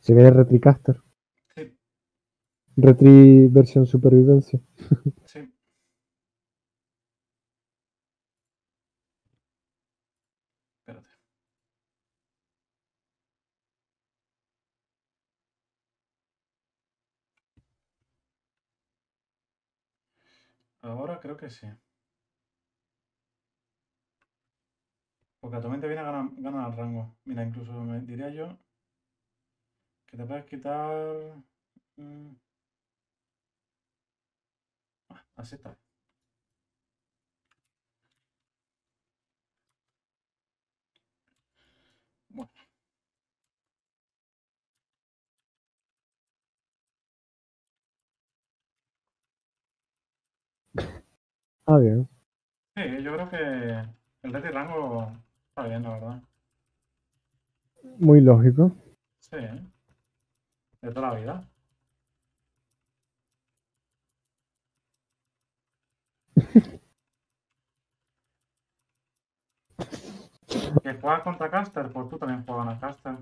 Si viene Retricaster. Sí. Retri versión supervivencia. Sí. Espérate. Ahora creo que sí. Porque actualmente viene a ganar, ganar el rango. Mira, incluso me diría yo que te puedes quitar... Mm. Ah, así está. Bueno. Ah, bien. Sí, yo creo que el Reti Rango... Está bien, la verdad. Muy lógico. Sí, ¿eh? De toda la vida. Que juegas contra Caster, pues tú también juegas a Caster.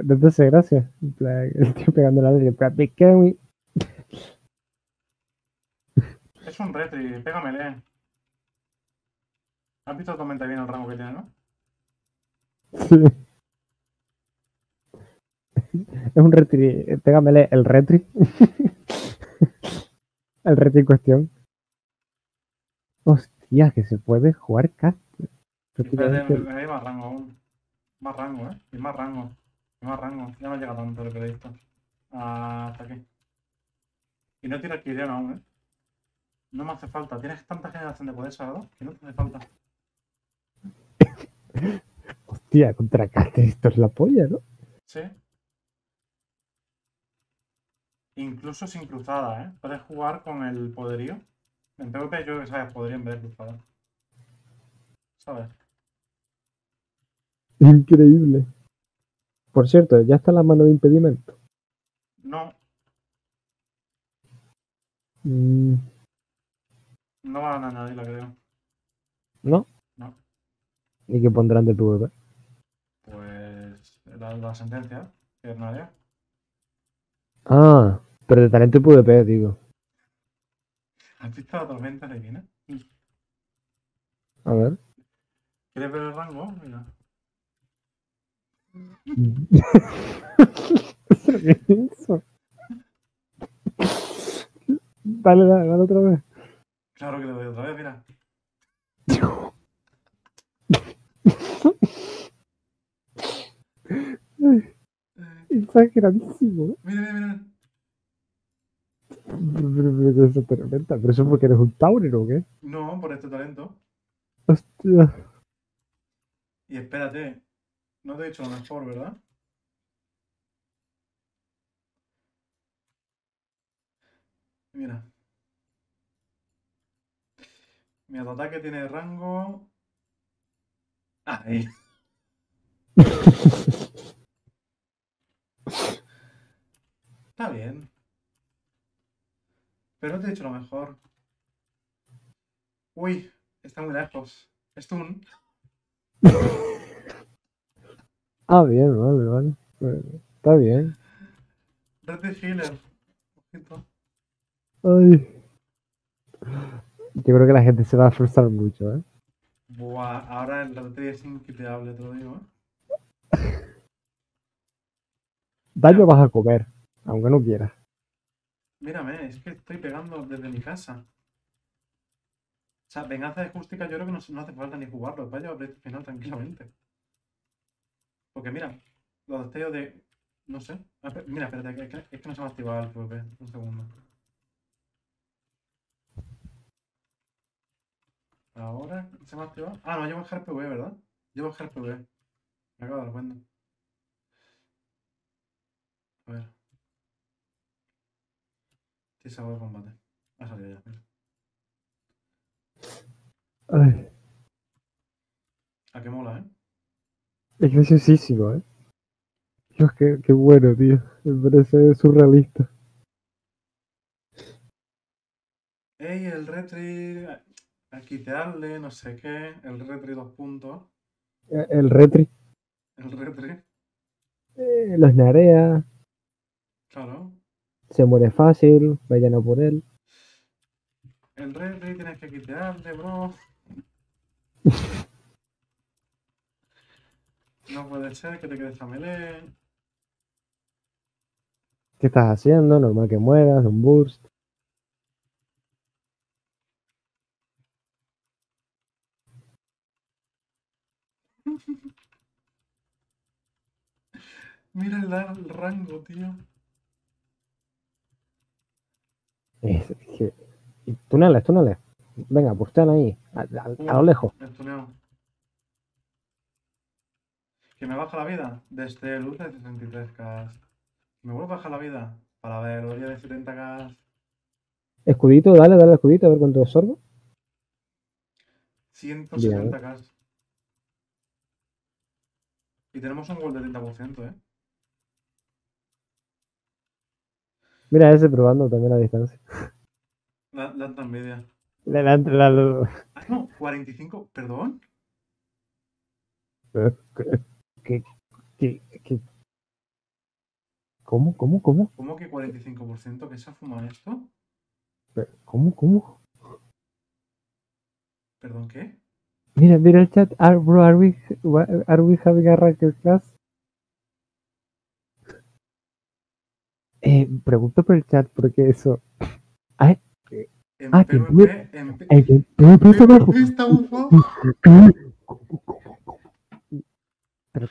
Entonces, gracias. El tío pegando la ley. Es un retri, pégamele. ¿Has visto totalmente bien el rango que tiene, no? Sí. Es un retri. Pégamele el retri. El retri en cuestión. Hostia, que se puede jugar cast. Prácticamente... Hay más rango aún. Más rango, eh. Y más rango. Y más rango. Ya no llega tanto lo que le he visto. Hasta aquí. Y no tienes que ir aún, eh. No me hace falta. Tienes tanta generación de poder, ¿sabes? Que no te hace falta. Hostia, contra Caster esto es la polla, ¿no? Sí. Incluso sin cruzada, ¿eh? Puedes jugar con el poderío. En PvP yo creo que sabes poderío en vez de cruzada. ¿Sabes? Increíble. Por cierto, ¿ya está la mano de impedimento? No. Mm. No van a nadie, la creo. ¿No? No. ¿Y qué pondrán de PvP? Pues la, la sentencia, que es nadie. Ah, pero de talento y PvP, digo. ¿Has visto la tormenta de Divina? A ver. ¿Quieres ver el rango? Mira. ¿Qué es eso? Dale, dale, dale otra vez. Claro que le doy otra vez, mira. Exageradísimo. Mira, mira, mira. Pero eso te reventa. ¿Pero eso porque eres un taurero o qué? No, por este talento. Hostia. Y espérate. No te he dicho lo mejor, ¿verdad? Mira. Mi autoataque tiene rango... Ahí. Está bien. Pero no te he dicho lo mejor. Uy, está muy lejos. Stun. Ah, bien, vale, vale. Bueno, está bien. Date healer. Ojito. Ay. Yo creo que la gente se va a frustrar mucho, ¿eh? Buah, ahora el retri es inquiteable, te lo digo, ¿eh? Daño vas a comer, aunque no quieras. Mírame, es que estoy pegando desde mi casa. O sea, venganza de acústica yo creo que no, no hace falta ni jugarlo. Va a llevar al final tranquilamente. Porque mira, los destellos de... No sé. Mira, espérate, es que, es que no se me ha activado el PvP. Un segundo. Ahora se me ha activado. Ah, no, yo voy a bajar PvE, ¿verdad? Yo voy a bajar PvE. Me acabo de dar cuenta. A ver. Sí, se va de combate. Ha salido ya. Mira. Ay. A que mola, ¿eh? Es graciosísimo, ¿eh? Dios, qué, qué bueno, tío. Me parece surrealista. Ey, el retri... Aquí te darle, no sé qué. El retri dos puntos. El retri. El retri. Eh, los narea. Claro. Se muere fácil, vayan a por él. El retri tienes que quitarle, bro. No puede ser que te quedes a melee. ¿Qué estás haciendo? Normal que mueras, un burst. Mira el, el rango, tío. Es que... Tunales, tunales. Venga, postean ahí, a, a, a lo lejos. Estuneo. Que me baja la vida desde luz de sesenta y tres k. Me vuelvo a bajar la vida para ver gloria de setenta k. Escudito, dale, dale escudito, a ver cuánto absorbe. ciento setenta k. Y tenemos un gol de treinta por ciento, ¿eh? Mira ese probando también a distancia. La, la alta envidia. La, la, la, la... Ah, no, cuarenta y cinco, perdón. ¿Qué, qué, qué? ¿Cómo, cómo, cómo? ¿Cómo que cuarenta y cinco por ciento? ¿Que se ha fumado esto? ¿Cómo, cómo? ¿Perdón qué? Mira, mira el chat. Are, bro, are we, are we having a racket class? Eh, pregunto por el chat porque eso... Ay, en ah, PvP, que... en PvP, en PvP está un poco... Pero...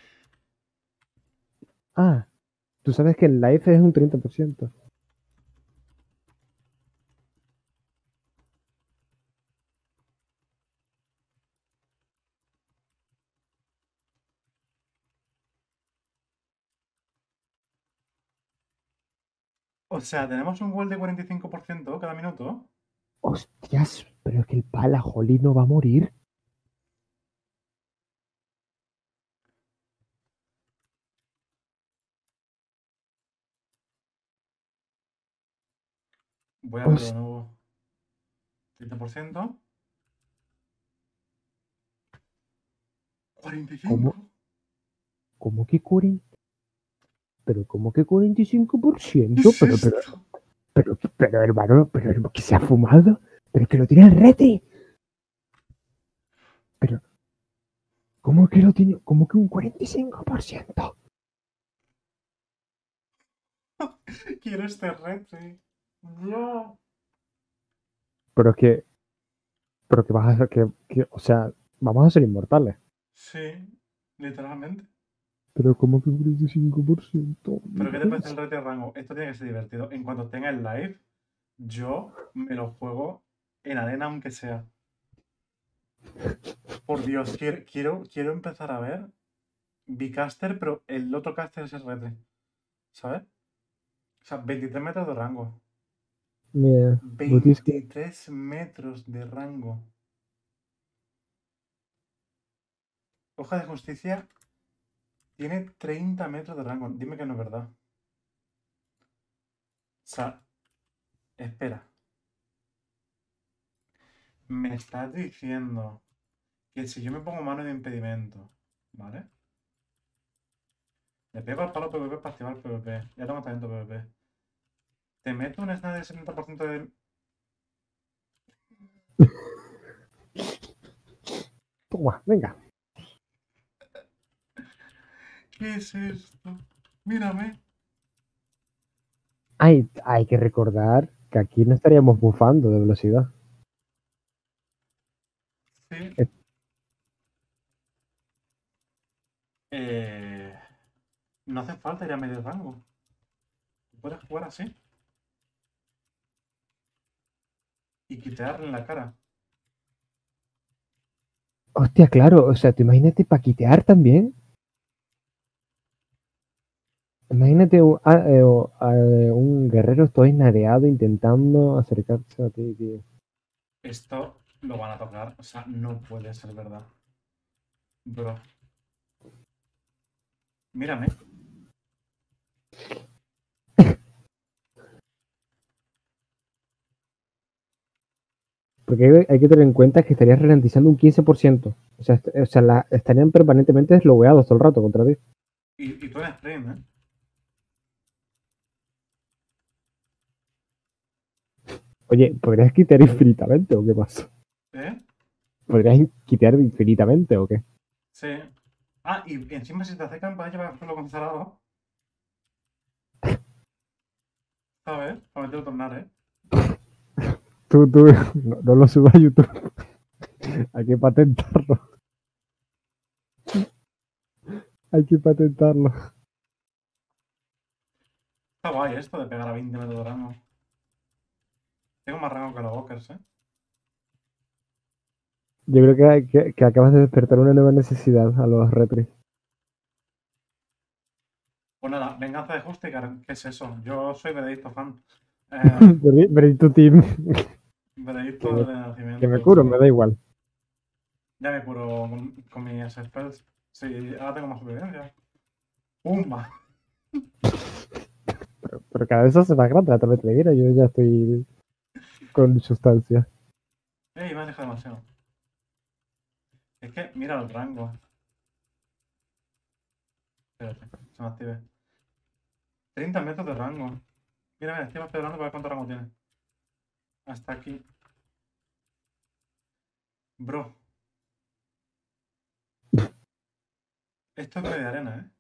Ah, tú sabes que el life es un treinta por ciento. O sea, tenemos un gol de cuarenta y cinco por ciento cada minuto. Hostias, pero es que el pala jolí no va a morir. Voy a ver de nuevo. treinta por ciento. cuarenta y cinco por ciento. ¿Cómo? ¿Cómo que cuarenta? Pero ¿cómo que cuarenta y cinco por ciento? Pero, pero, pero, pero, hermano, pero, hermano, que se ha fumado. Pero es que lo tiene el retri. Pero, ¿cómo que lo tiene? ¿Cómo que un cuarenta y cinco por ciento? Quiero este retri. No. Pero que, pero que vas a hacer que, que, o sea, vamos a ser inmortales. Sí, literalmente. Pero como que un cuarenta y cinco por ciento. Pero ¿qué te parece el retri rango? Esto tiene que ser divertido. En cuanto tenga el live, yo me lo juego en arena aunque sea. Por Dios, quiero, quiero, quiero empezar a ver Bicaster, pero el otro caster es el retri. ¿Sabes? O sea, veintitrés metros de rango. Yeah. veintitrés metros de rango. Hoja de justicia tiene treinta metros de rango. Dime que no es verdad. O sea, espera. Me estás diciendo que si yo me pongo mano de impedimento, ¿vale? Le pego al palo PvP para activar el PvP. Ya tengo talento PvP. Te meto un snack del setenta por ciento de... Toma, venga. ¿Qué es esto? Mírame. Hay, hay que recordar que aquí no estaríamos bufando de velocidad. Sí. Eh. Eh, no hace falta ir a medio rango. ¿Puedes jugar así? Y quitearle en la cara. Hostia, claro, o sea, tú imagínate para quitear también. Imagínate un, a, a, a, un guerrero todo nareado intentando acercarse a ti, tío. Esto lo van a tocar, o sea, no puede ser verdad. Bro. Mírame. Porque hay que tener en cuenta que estarías ralentizando un quince por ciento. O sea, o sea la, estarían permanentemente deslogueados todo el rato contra ti. Y, y tú eres prem, ¿eh? Oye, ¿podrías quitar infinitamente o qué pasa? ¿Eh? ¿Podrías quitar infinitamente o qué? Sí. Ah, y encima si te hace campaña para hacerlo con cerrado. ¿Sabes? Para meterlo a tornar, ¿eh? Tú, tú, no, no lo subas a YouTube. Hay que patentarlo. Hay que patentarlo. Está guay esto de pegar a veinte metros de rango. Tengo más rango que los walkers, ¿eh? Yo creo que, que, que acabas de despertar una nueva necesidad a los repris. Pues nada, venganza de Justicar, ¿qué es eso? Yo soy veredicto fan. Eh, veredicto team. Veredicto de nacimiento. Que me curo, me da igual. Ya me curo con, con mis spells. Sí, ahora tengo más supervivencia. ¡Pumba! Pero, pero cada vez se hace más grande la tableta de vida, yo ya estoy con sustancia. Ey, me aleja demasiado. Es que mira el rango. Espérate, se me active. treinta metros de rango. Mira, mira, estoy esperando para ver cuánto rango tiene. Hasta aquí. Bro. Esto es media arena, ¿eh?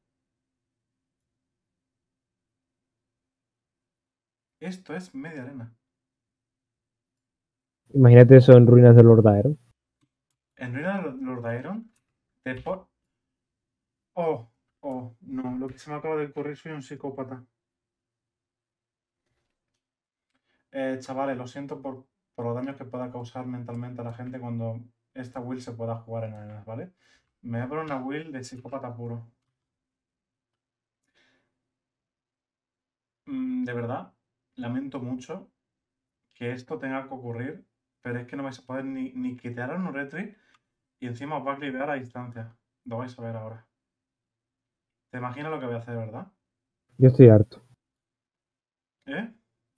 Esto es media arena. Imagínate eso en Ruinas de Lordaeron. En Ruinas de Lordaeron, te por... Oh, oh, no. Lo que se me acaba de ocurrir, soy un psicópata. Eh, chavales, lo siento por, por los daños que pueda causar mentalmente a la gente cuando esta build se pueda jugar en arenas, ¿vale? Me voy a poner una build de psicópata puro. Mm, de verdad, lamento mucho que esto tenga que ocurrir, pero es que no vais a poder ni, ni quitar a un retri y encima os va a clipear a distancia. Lo vais a ver ahora. ¿Te imaginas lo que voy a hacer, verdad? Yo estoy harto. ¿Eh?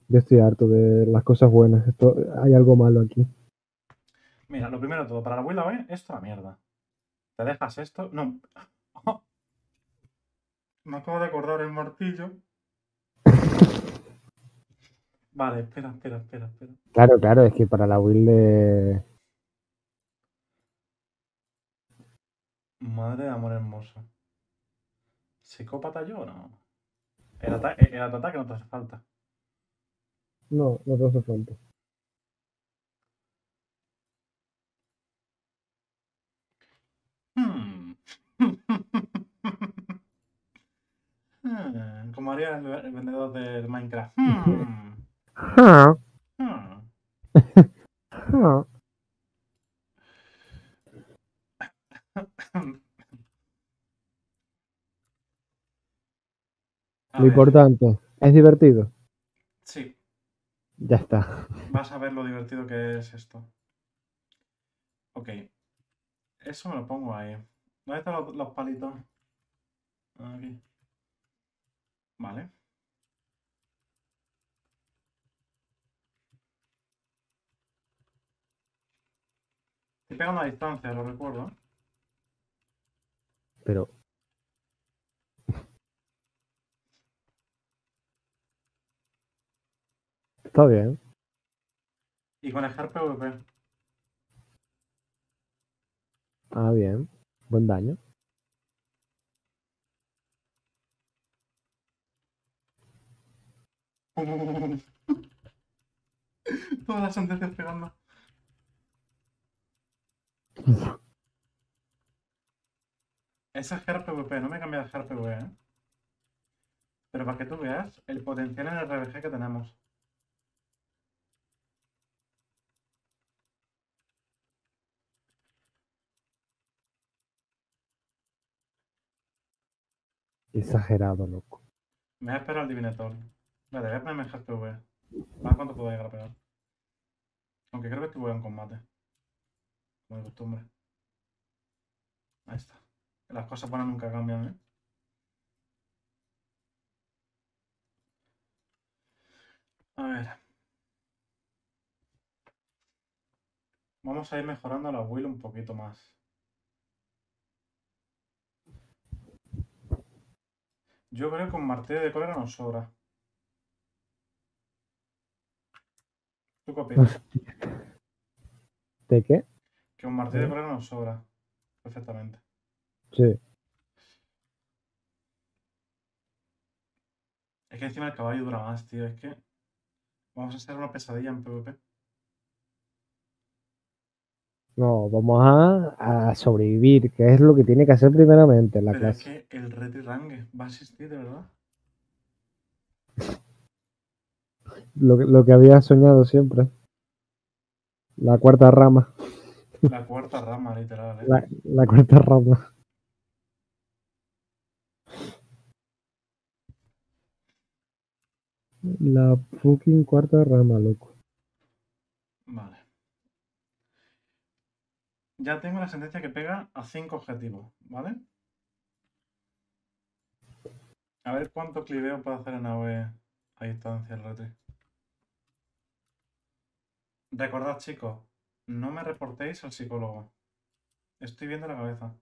Yo estoy harto de las cosas buenas. Esto, hay algo malo aquí. Mira, lo primero de todo, para la build hoy, esto es la mierda. ¿Te dejas esto? No. Oh. Me acabo de acordar el martillo. Vale, espera, espera, espera, espera. Claro, claro, es que para la build de... Madre de amor hermoso. ¿Psicópata yo o no? El, ata el ataque no te hace falta. No, no te hace falta. Como haría el vendedor del Minecraft. Hmm. Hmm. Lo importante, ¿es divertido? Sí. Ya está. Vas a ver lo divertido que es esto. Ok. Eso me lo pongo ahí. ¿Dónde están los, los palitos? Aquí. Vale. Te pegan a distancia, lo recuerdo. Pero... Está bien. Y manejar PvP. Ah, bien. Buen daño. Todas las sentencias pegando. Esa es hard PvP, no me he cambiado de hard PvE, ¿eh? Pero para que tú veas el potencial en el R B G que tenemos. Exagerado, loco. Me voy a esperar al divinatorio. Vale, voy a ponerme en hard PvE. Más cuánto puedo llegar a pegar. Aunque creo que estuve en combate. Como de costumbre. Ahí está. Las cosas buenas nunca cambian, ¿eh? A ver. Vamos a ir mejorando la build un poquito más. Yo creo que con martillo de cólera nos sobra. ¿Tú qué opinas? ¿De qué? Que un martillo de cólera nos sobra. Perfectamente. Sí. Es que encima el caballo dura más, tío. Es que vamos a hacer una pesadilla en PvP. No, vamos a, a sobrevivir, que es lo que tiene que hacer primeramente la Pero clase. Es que el retirangue va a existir, de verdad. Lo, lo que había soñado siempre. La cuarta rama. La cuarta rama, literal. ¿eh? La, la cuarta rama. La fucking cuarta rama, loco. Vale. Ya tengo la sentencia que pega a cinco objetivos, ¿vale? A ver cuánto cliveo puedo hacer en A O E a distancia el retri. Recordad, chicos, no me reportéis al psicólogo. Estoy viendo la cabeza.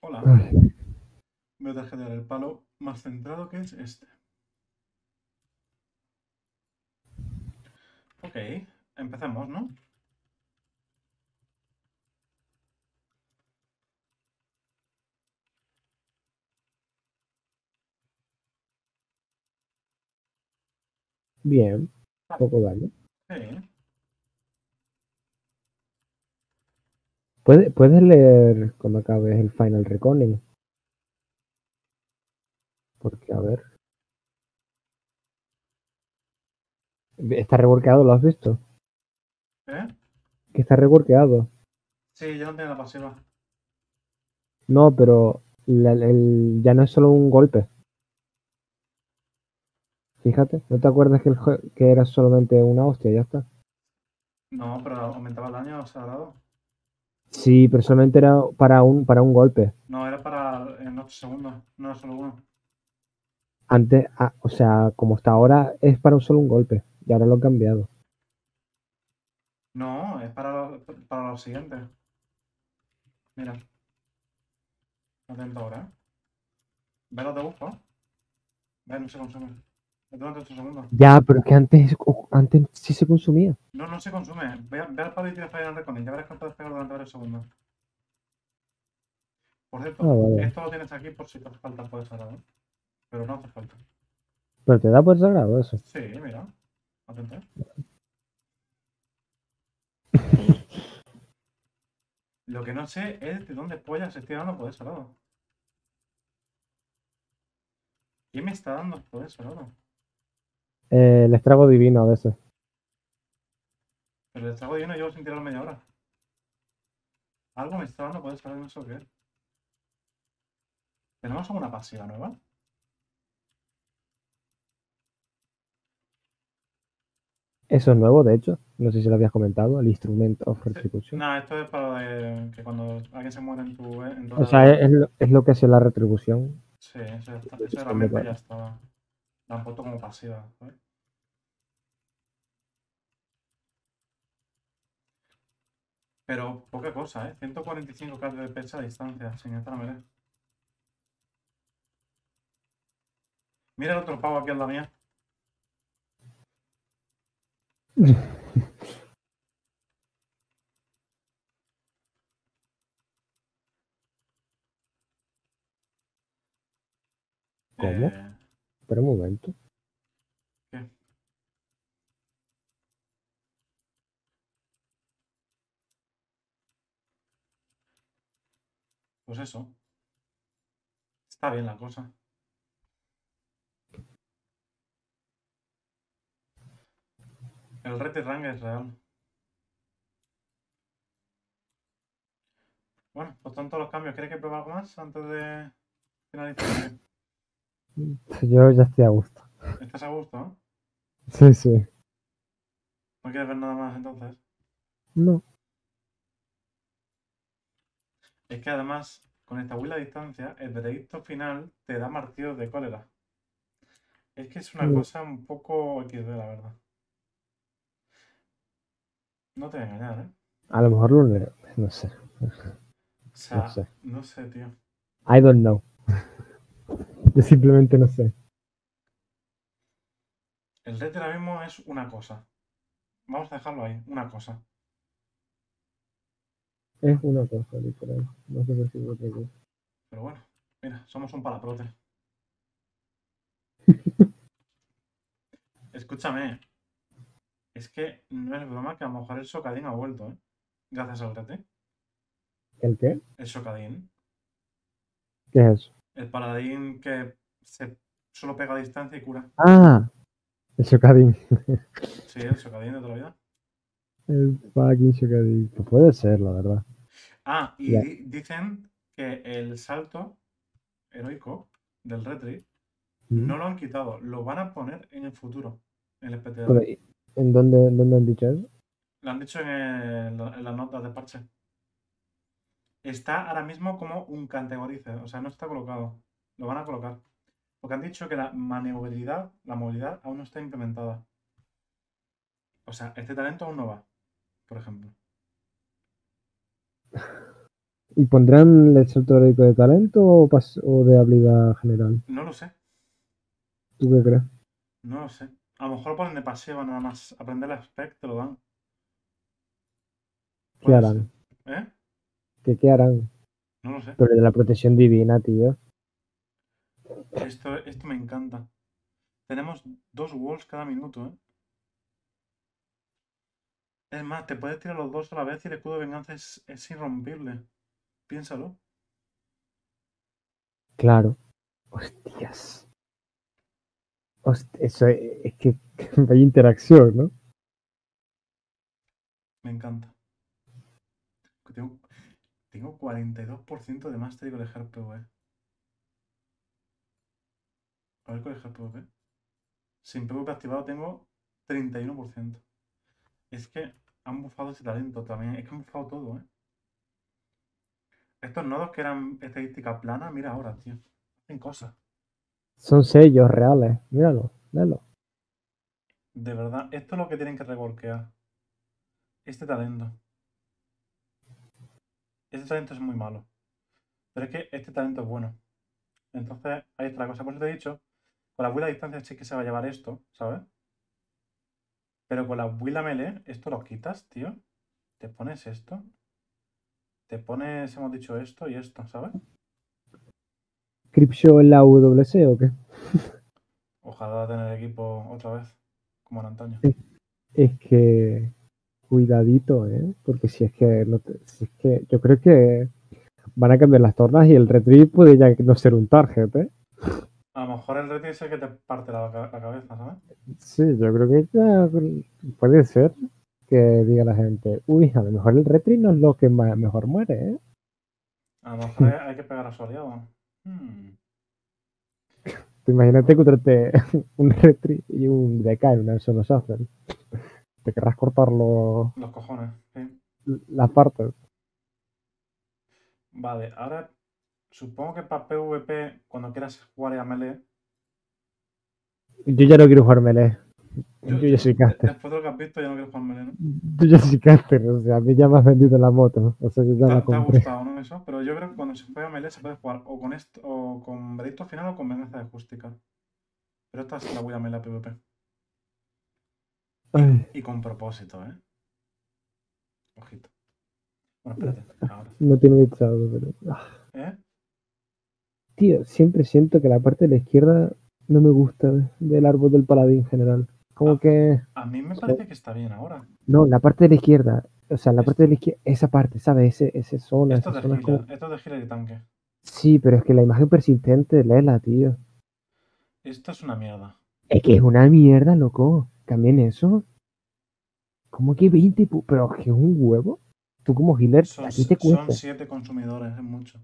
Hola. Voy a tarjetear el palo más centrado, que es este. Ok, empezamos, ¿no? Bien, un poco daño. Sí. ¿Puedes, puedes leer cuando acabes el Final Reckoning? Porque, a ver... Está reworkeado, ¿lo has visto? ¿Eh? Que está reworkeado. Sí, yo no tengo la pasiva. No, pero la, el, ya no es solo un golpe. Fíjate, ¿no te acuerdas que, el, que era solamente una hostia? Ya está. No, pero aumentaba el daño sagrado. Sí, pero solamente era para un, para un golpe. No, era para en ocho segundos, no era solo uno. Antes, ah, o sea, como está ahora, es para un solo un golpe. Y ahora lo han cambiado. No, es para, para los siguientes. Mira. Atento ahora, ¿eh? Ve lo que busco. Ve, no se consume. Durante ocho segundos. Ya, pero es que antes, antes sí se consumía. No, no se consume. Ve, ve al palo y tira Final Reckoning. Ya verás cuánto despegar durante varios segundos. Por cierto, ah, vale. Esto lo tienes aquí por si te falta poder sacar, ¿eh? Pero no hace falta. Pero te da por sagrado eso. Sí, mira. Atento. Lo que no sé es de dónde pollas estoy dando poder sagrado. ¿Quién me está dando poder sagrado? Eh, el estrago divino a veces. Pero el estrago divino llevo sin tirar media hora. Algo me está dando poder sagrado, no sé qué. ¿Tenemos alguna pasiva nueva? Eso es nuevo, de hecho. No sé si lo habías comentado, el Instrument of Retribution. No, esto es para eh, que cuando alguien se muere en tu... En tu o sea, la... es, lo, es lo que hace la retribución. Sí, eso, está, eso realmente ya está. La han puesto como pasiva, ¿sabes? Pero poca cosa, ¿eh? ciento cuarenta y cinco K de defensa a distancia, sin estar a melee. Mira el otro pavo aquí en la mía. ¿Cómo? Eh... Espera un momento. ¿Qué? Pues eso. Está bien la cosa. El retirang es real. Bueno, pues son todos los cambios. ¿Quieres que pruebe algo más antes de finalizar? Yo ya estoy a gusto. ¿Estás a gusto, no? Sí, sí. ¿No quieres ver nada más entonces? No. Es que además, con esta build a distancia, el veredicto final te da martillos de cólera. Es que es una sí. cosa un poco equis de, la verdad. No te voy a engañar, ¿eh? A lo mejor lo leo. No sé. O sea, no sé. no sé, tío. I don't know. Yo simplemente no sé. El rete ahora mismo es una cosa. Vamos a dejarlo ahí, una cosa. Es una cosa, literal. No sé si lo tengo. Pero bueno, mira, somos un palaprote. Escúchame. Es que no es broma que a lo mejor el Socadín ha vuelto, ¿eh? Gracias al rete. ¿El qué? El Socadín. ¿Qué es eso? El paladín que se solo pega a distancia y cura. ¡Ah! El Socadín. Sí, el Socadín de toda la vida. El fucking Socadín. Pues puede ser, la verdad. Ah, y yeah. di dicen que el salto heroico del retreat mm. no lo han quitado. Lo van a poner en el futuro. En el P T A. ¿En dónde, dónde han dicho eso? Lo han dicho en, el, en las notas de parche. Está ahora mismo como un categorice. O sea, no está colocado. Lo van a colocar. Porque han dicho que la maniobrabilidad, la movilidad, aún no está implementada. O sea, este talento aún no va, por ejemplo. ¿Y pondrán el salto heroico de talento o, o de habilidad general? No lo sé. ¿Tú qué crees? No lo sé. A lo mejor ponen de pasiva nada más. Aprender el aspecto te lo dan. ¿Qué harán? ¿Eh? ¿Qué, ¿Qué harán? No lo sé. Pero de la protección divina, tío. Esto, esto me encanta. Tenemos dos walls cada minuto, ¿eh? Es más, te puedes tirar los dos a la vez y el escudo de venganza es, es irrompible. Piénsalo. Claro. Hostias. Host eso es, es que hay interacción, ¿no? Me encanta. Tengo, tengo cuarenta y dos por ciento de máster y colegiar PvE. A ver, colegiar PvP. Sin PvP activado tengo treinta y uno por ciento. Es que han bufado ese talento también. Es que han bufado todo, ¿eh? Estos nodos que eran estadística plana, mira ahora, tío. Hacen cosas. Son sellos reales. Míralo, míralo. De verdad, esto es lo que tienen que reworkear. Este talento. Este talento es muy malo. Pero es que este talento es bueno. Entonces, ahí está la cosa. Por eso te he dicho, con la build a distancia sí que se va a llevar esto, ¿sabes? Pero con la build a melee, esto lo quitas, tío. Te pones esto. Te pones, hemos dicho, esto y esto, ¿sabes? ¿Cripshow en la A W C o qué? Ojalá tener equipo otra vez, como en antaño. Es, es que... Cuidadito, ¿eh? Porque si es que, no te, si es que yo creo que van a cambiar las tornas y el retreat puede ya no ser un target, ¿eh? A lo mejor el retreat es el que te parte la, la cabeza, ¿sabes? Sí, yo creo que ya puede ser que diga la gente, uy, a lo mejor el retreat no es lo que más, mejor muere, ¿eh? A lo mejor hay que pegar a su aliado. Hmm. Imagínate encontrarte un retreat y un D K en una solo shuffle. Te querrás cortar los... Los cojones, sí. Las partes. Vale, ahora... Supongo que para PvP, cuando quieras jugar a melee... Yo ya no quiero jugar melee. Yo, yo ya soy caster. Después de lo que has visto, ya no quiero jugar melee, ¿no? Yo ya soy caster, o sea, a mí ya me has vendido la moto. O sea, yo ya la compré. Te ha gustado, ¿no? Eso, pero yo creo que cuando se juega melee se puede jugar o con esto, o con veredicto final o con venganza de Justica. Pero esta es la buena melee a PvP. Y, y con propósito, ¿eh? Ojito. Bueno, espérate, ahora. No tiene bichado, pero... ¿Eh? Tío, siempre siento que la parte de la izquierda no me gusta del árbol del paladín en general. Como a, que... A mí me parece que está bien ahora. No, la parte de la izquierda. O sea, la este... parte de la izquierda... Esa parte, ¿sabes? Ese, ese zona... Esto es de gira, como... esto de gira de tanque. Sí, pero es que la imagen persistente, léela, tío. Esto es una mierda. Es que es una mierda, loco. También eso. ¿Cómo que veinte? Pero que es un huevo. Tú como healer, son, aquí te cuesta. Son siete consumidores, es mucho.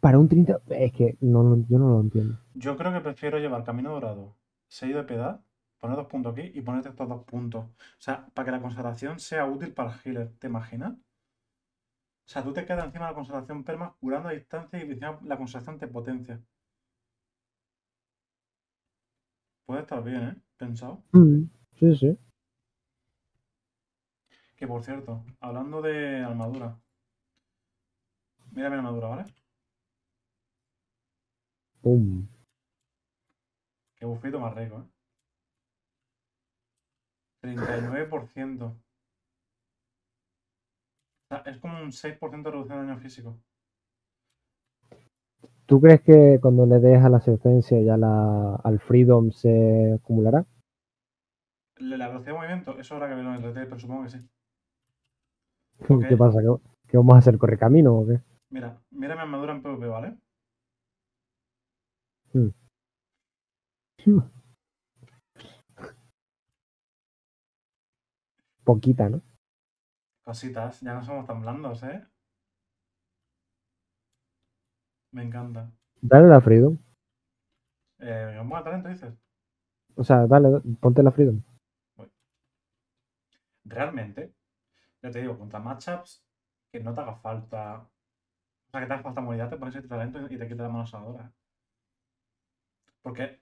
Para un treinta... Es que no, yo no lo entiendo. Yo creo que prefiero llevar camino dorado, sello de piedad, poner dos puntos aquí y ponerte estos dos puntos. O sea, para que la consagración sea útil para el healer. ¿Te imaginas? O O sea, tú te quedas encima de la conservación perma curando a distancia y encima la conservación te potencia. Puede estar bien, ¿eh? Pensado. Sí, sí. Que por cierto, hablando de armadura. Mira mi armadura, ¿vale? ¡Pum! Qué bufito más rico, ¿eh? treinta y nueve por ciento. Es como un seis por ciento de reducción de daño físico. ¿Tú crees que cuando le des a la asistencia y a la, al freedom se acumulará? ¿La velocidad de movimiento? Eso habrá que verlo en el retail, pero supongo que sí. Okay. ¿Qué pasa? ¿Qué, ¿Qué vamos a hacer? ¿Corre camino o qué? Mira, mira mi armadura en PvP, ¿vale? Hmm. Poquita, ¿no? Cositas, ya no somos tan blandos, ¿eh? Me encanta. Dale la freedom. Eh, ¿me voy a talento, dices? O sea, dale, ponte la freedom. Voy. Realmente, ya te digo, contra matchups que no te haga falta... O sea, que te haga falta movilidad, te pones el talento y te quitas la mano asadora. Porque...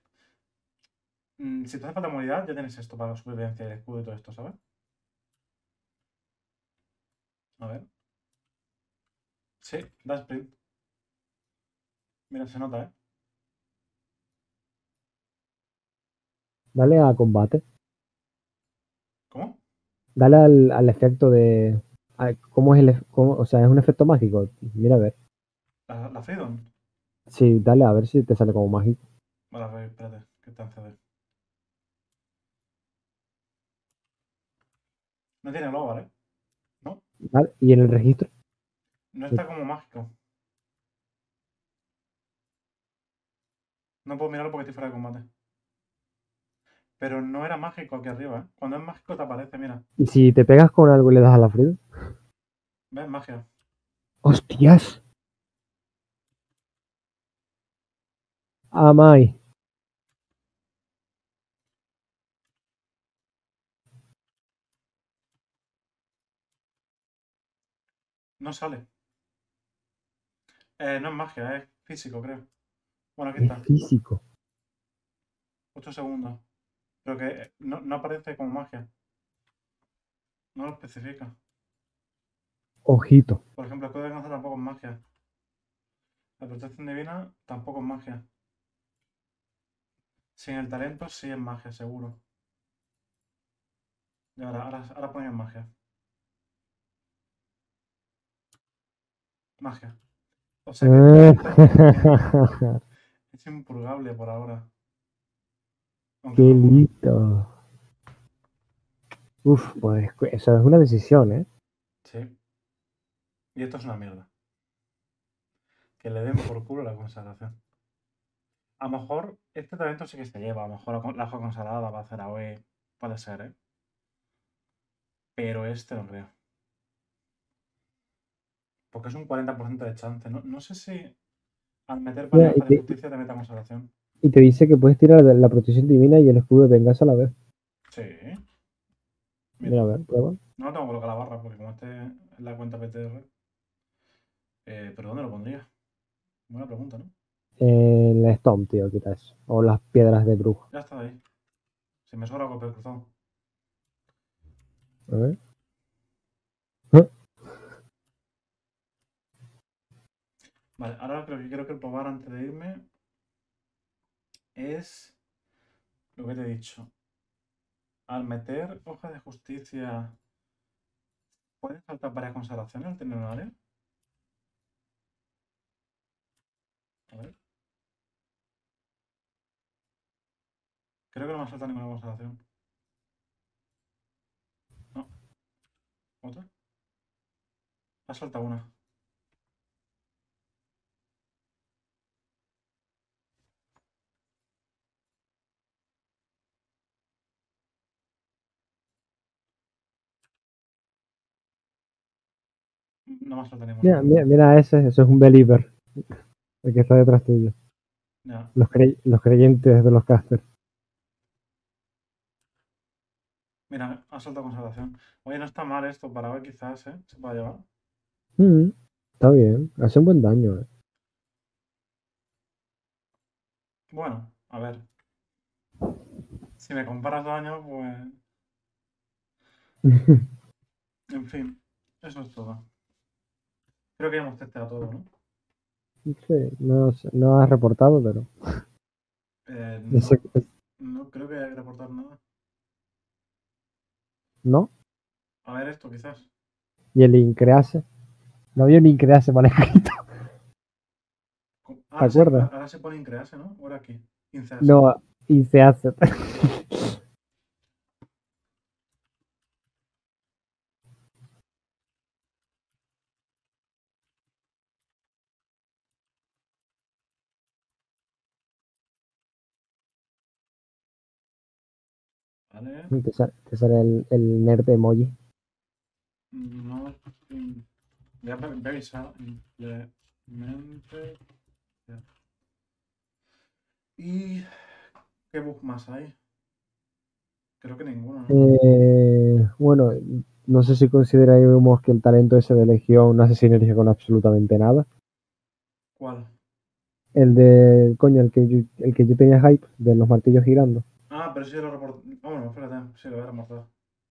Mmm, si te hace falta movilidad, ya tienes esto para la supervivencia, el escudo y todo esto, ¿sabes? A ver. Sí, da sprint. Mira, se nota, ¿eh? Dale a combate. ¿Cómo? Dale al, al efecto de... A, ¿Cómo es el... Cómo, o sea, es un efecto mágico. Mira, a ver. ¿La, la freedom? Sí, dale a ver si te sale como mágico. Vale, a ver, espérate. ¿Qué te hace ver? No tiene globo, ¿vale? ¿No? Vale, ¿y en el registro? No está como mágico. No puedo mirarlo porque estoy fuera de combate. Pero no era mágico aquí arriba, ¿eh? Cuando es mágico te aparece, mira. ¿Y si te pegas con algo y le das a la Frida? ¿Ves? Magia. ¡Hostias! ¡Amai! No sale. Eh, no es magia, es físico, creo. Bueno, aquí está. Es físico. ocho segundos. Pero que no, no aparece como magia. No lo especifica. Ojito. Por ejemplo, el código de alcance tampoco es magia. La protección divina tampoco es magia. Sin el talento sí es magia, seguro. Y ahora, ahora, ahora ponen magia. Magia. O sea que es impurgable por ahora. Aunque qué lindo. Uf, pues eso es una decisión, ¿eh? Sí. Y esto es una mierda. Que le den por culo la consagración. A lo mejor este talento sí que se lleva. A lo mejor la hoja consagrada va a hacer A O E. Puede ser, ¿eh? Pero este no creo. Porque es un cuarenta por ciento de chance. No, no sé si al meter para la justicia te meta conservación. Y te dice que puedes tirar la protección divina y el escudo de venganza a la vez. Sí. Mira, Mira a ver, prueba. No tengo que colocar la barra porque como esté en la cuenta P T R. Eh, ¿Pero dónde lo pondría? Buena pregunta, ¿no? En la Stomp, tío, quizás. O las piedras de bruja. Ya está ahí. Si me sobra golpe cruzado. A ver. ¿Eh? Vale, ahora lo que quiero que probar antes de irme es lo que te he dicho. Al meter hoja de justicia, ¿pueden saltar varias consagraciones al tener una área? A ver. Creo que no me ha saltado ninguna consagración. No. ¿Otra? Ha saltado una. No más lo tenemos. Mira, mira, mira ese, eso es un believer. El que está detrás tuyo. No. Los, crey los creyentes de los casters. Mira, ha soltado conservación. Oye, no está mal esto para ver, quizás, ¿eh? Se puede llevar. Mm, está bien, hace un buen daño, eh. Bueno, a ver. Si me comparas daño, pues... En fin, eso es todo. Creo que hemos testeado todo, ¿no? Sí, no, no has reportado, pero... Eh, no, no creo que haya que reportar nada. ¿No? A ver esto, quizás. ¿Y el increase? No había un increase mal escrito. Ah, ¿te acuerdas? Se, ahora se pone increase, ¿no? Ahora aquí. Incease. No, incease. Vale. Te sale, te sale el, el nerd emoji. No, voy a revisar implemente. ¿Y qué bug más hay? Creo que ninguno, ¿no? Eh, bueno, no sé si consideramos que el talento ese de Legión no hace sinergia con absolutamente nada. ¿Cuál? El de, coño, el que yo, el que yo tenía hype de los martillos girando. Ah, pero sí lo reporté. Vámonos, espérate, sí lo voy a reportar.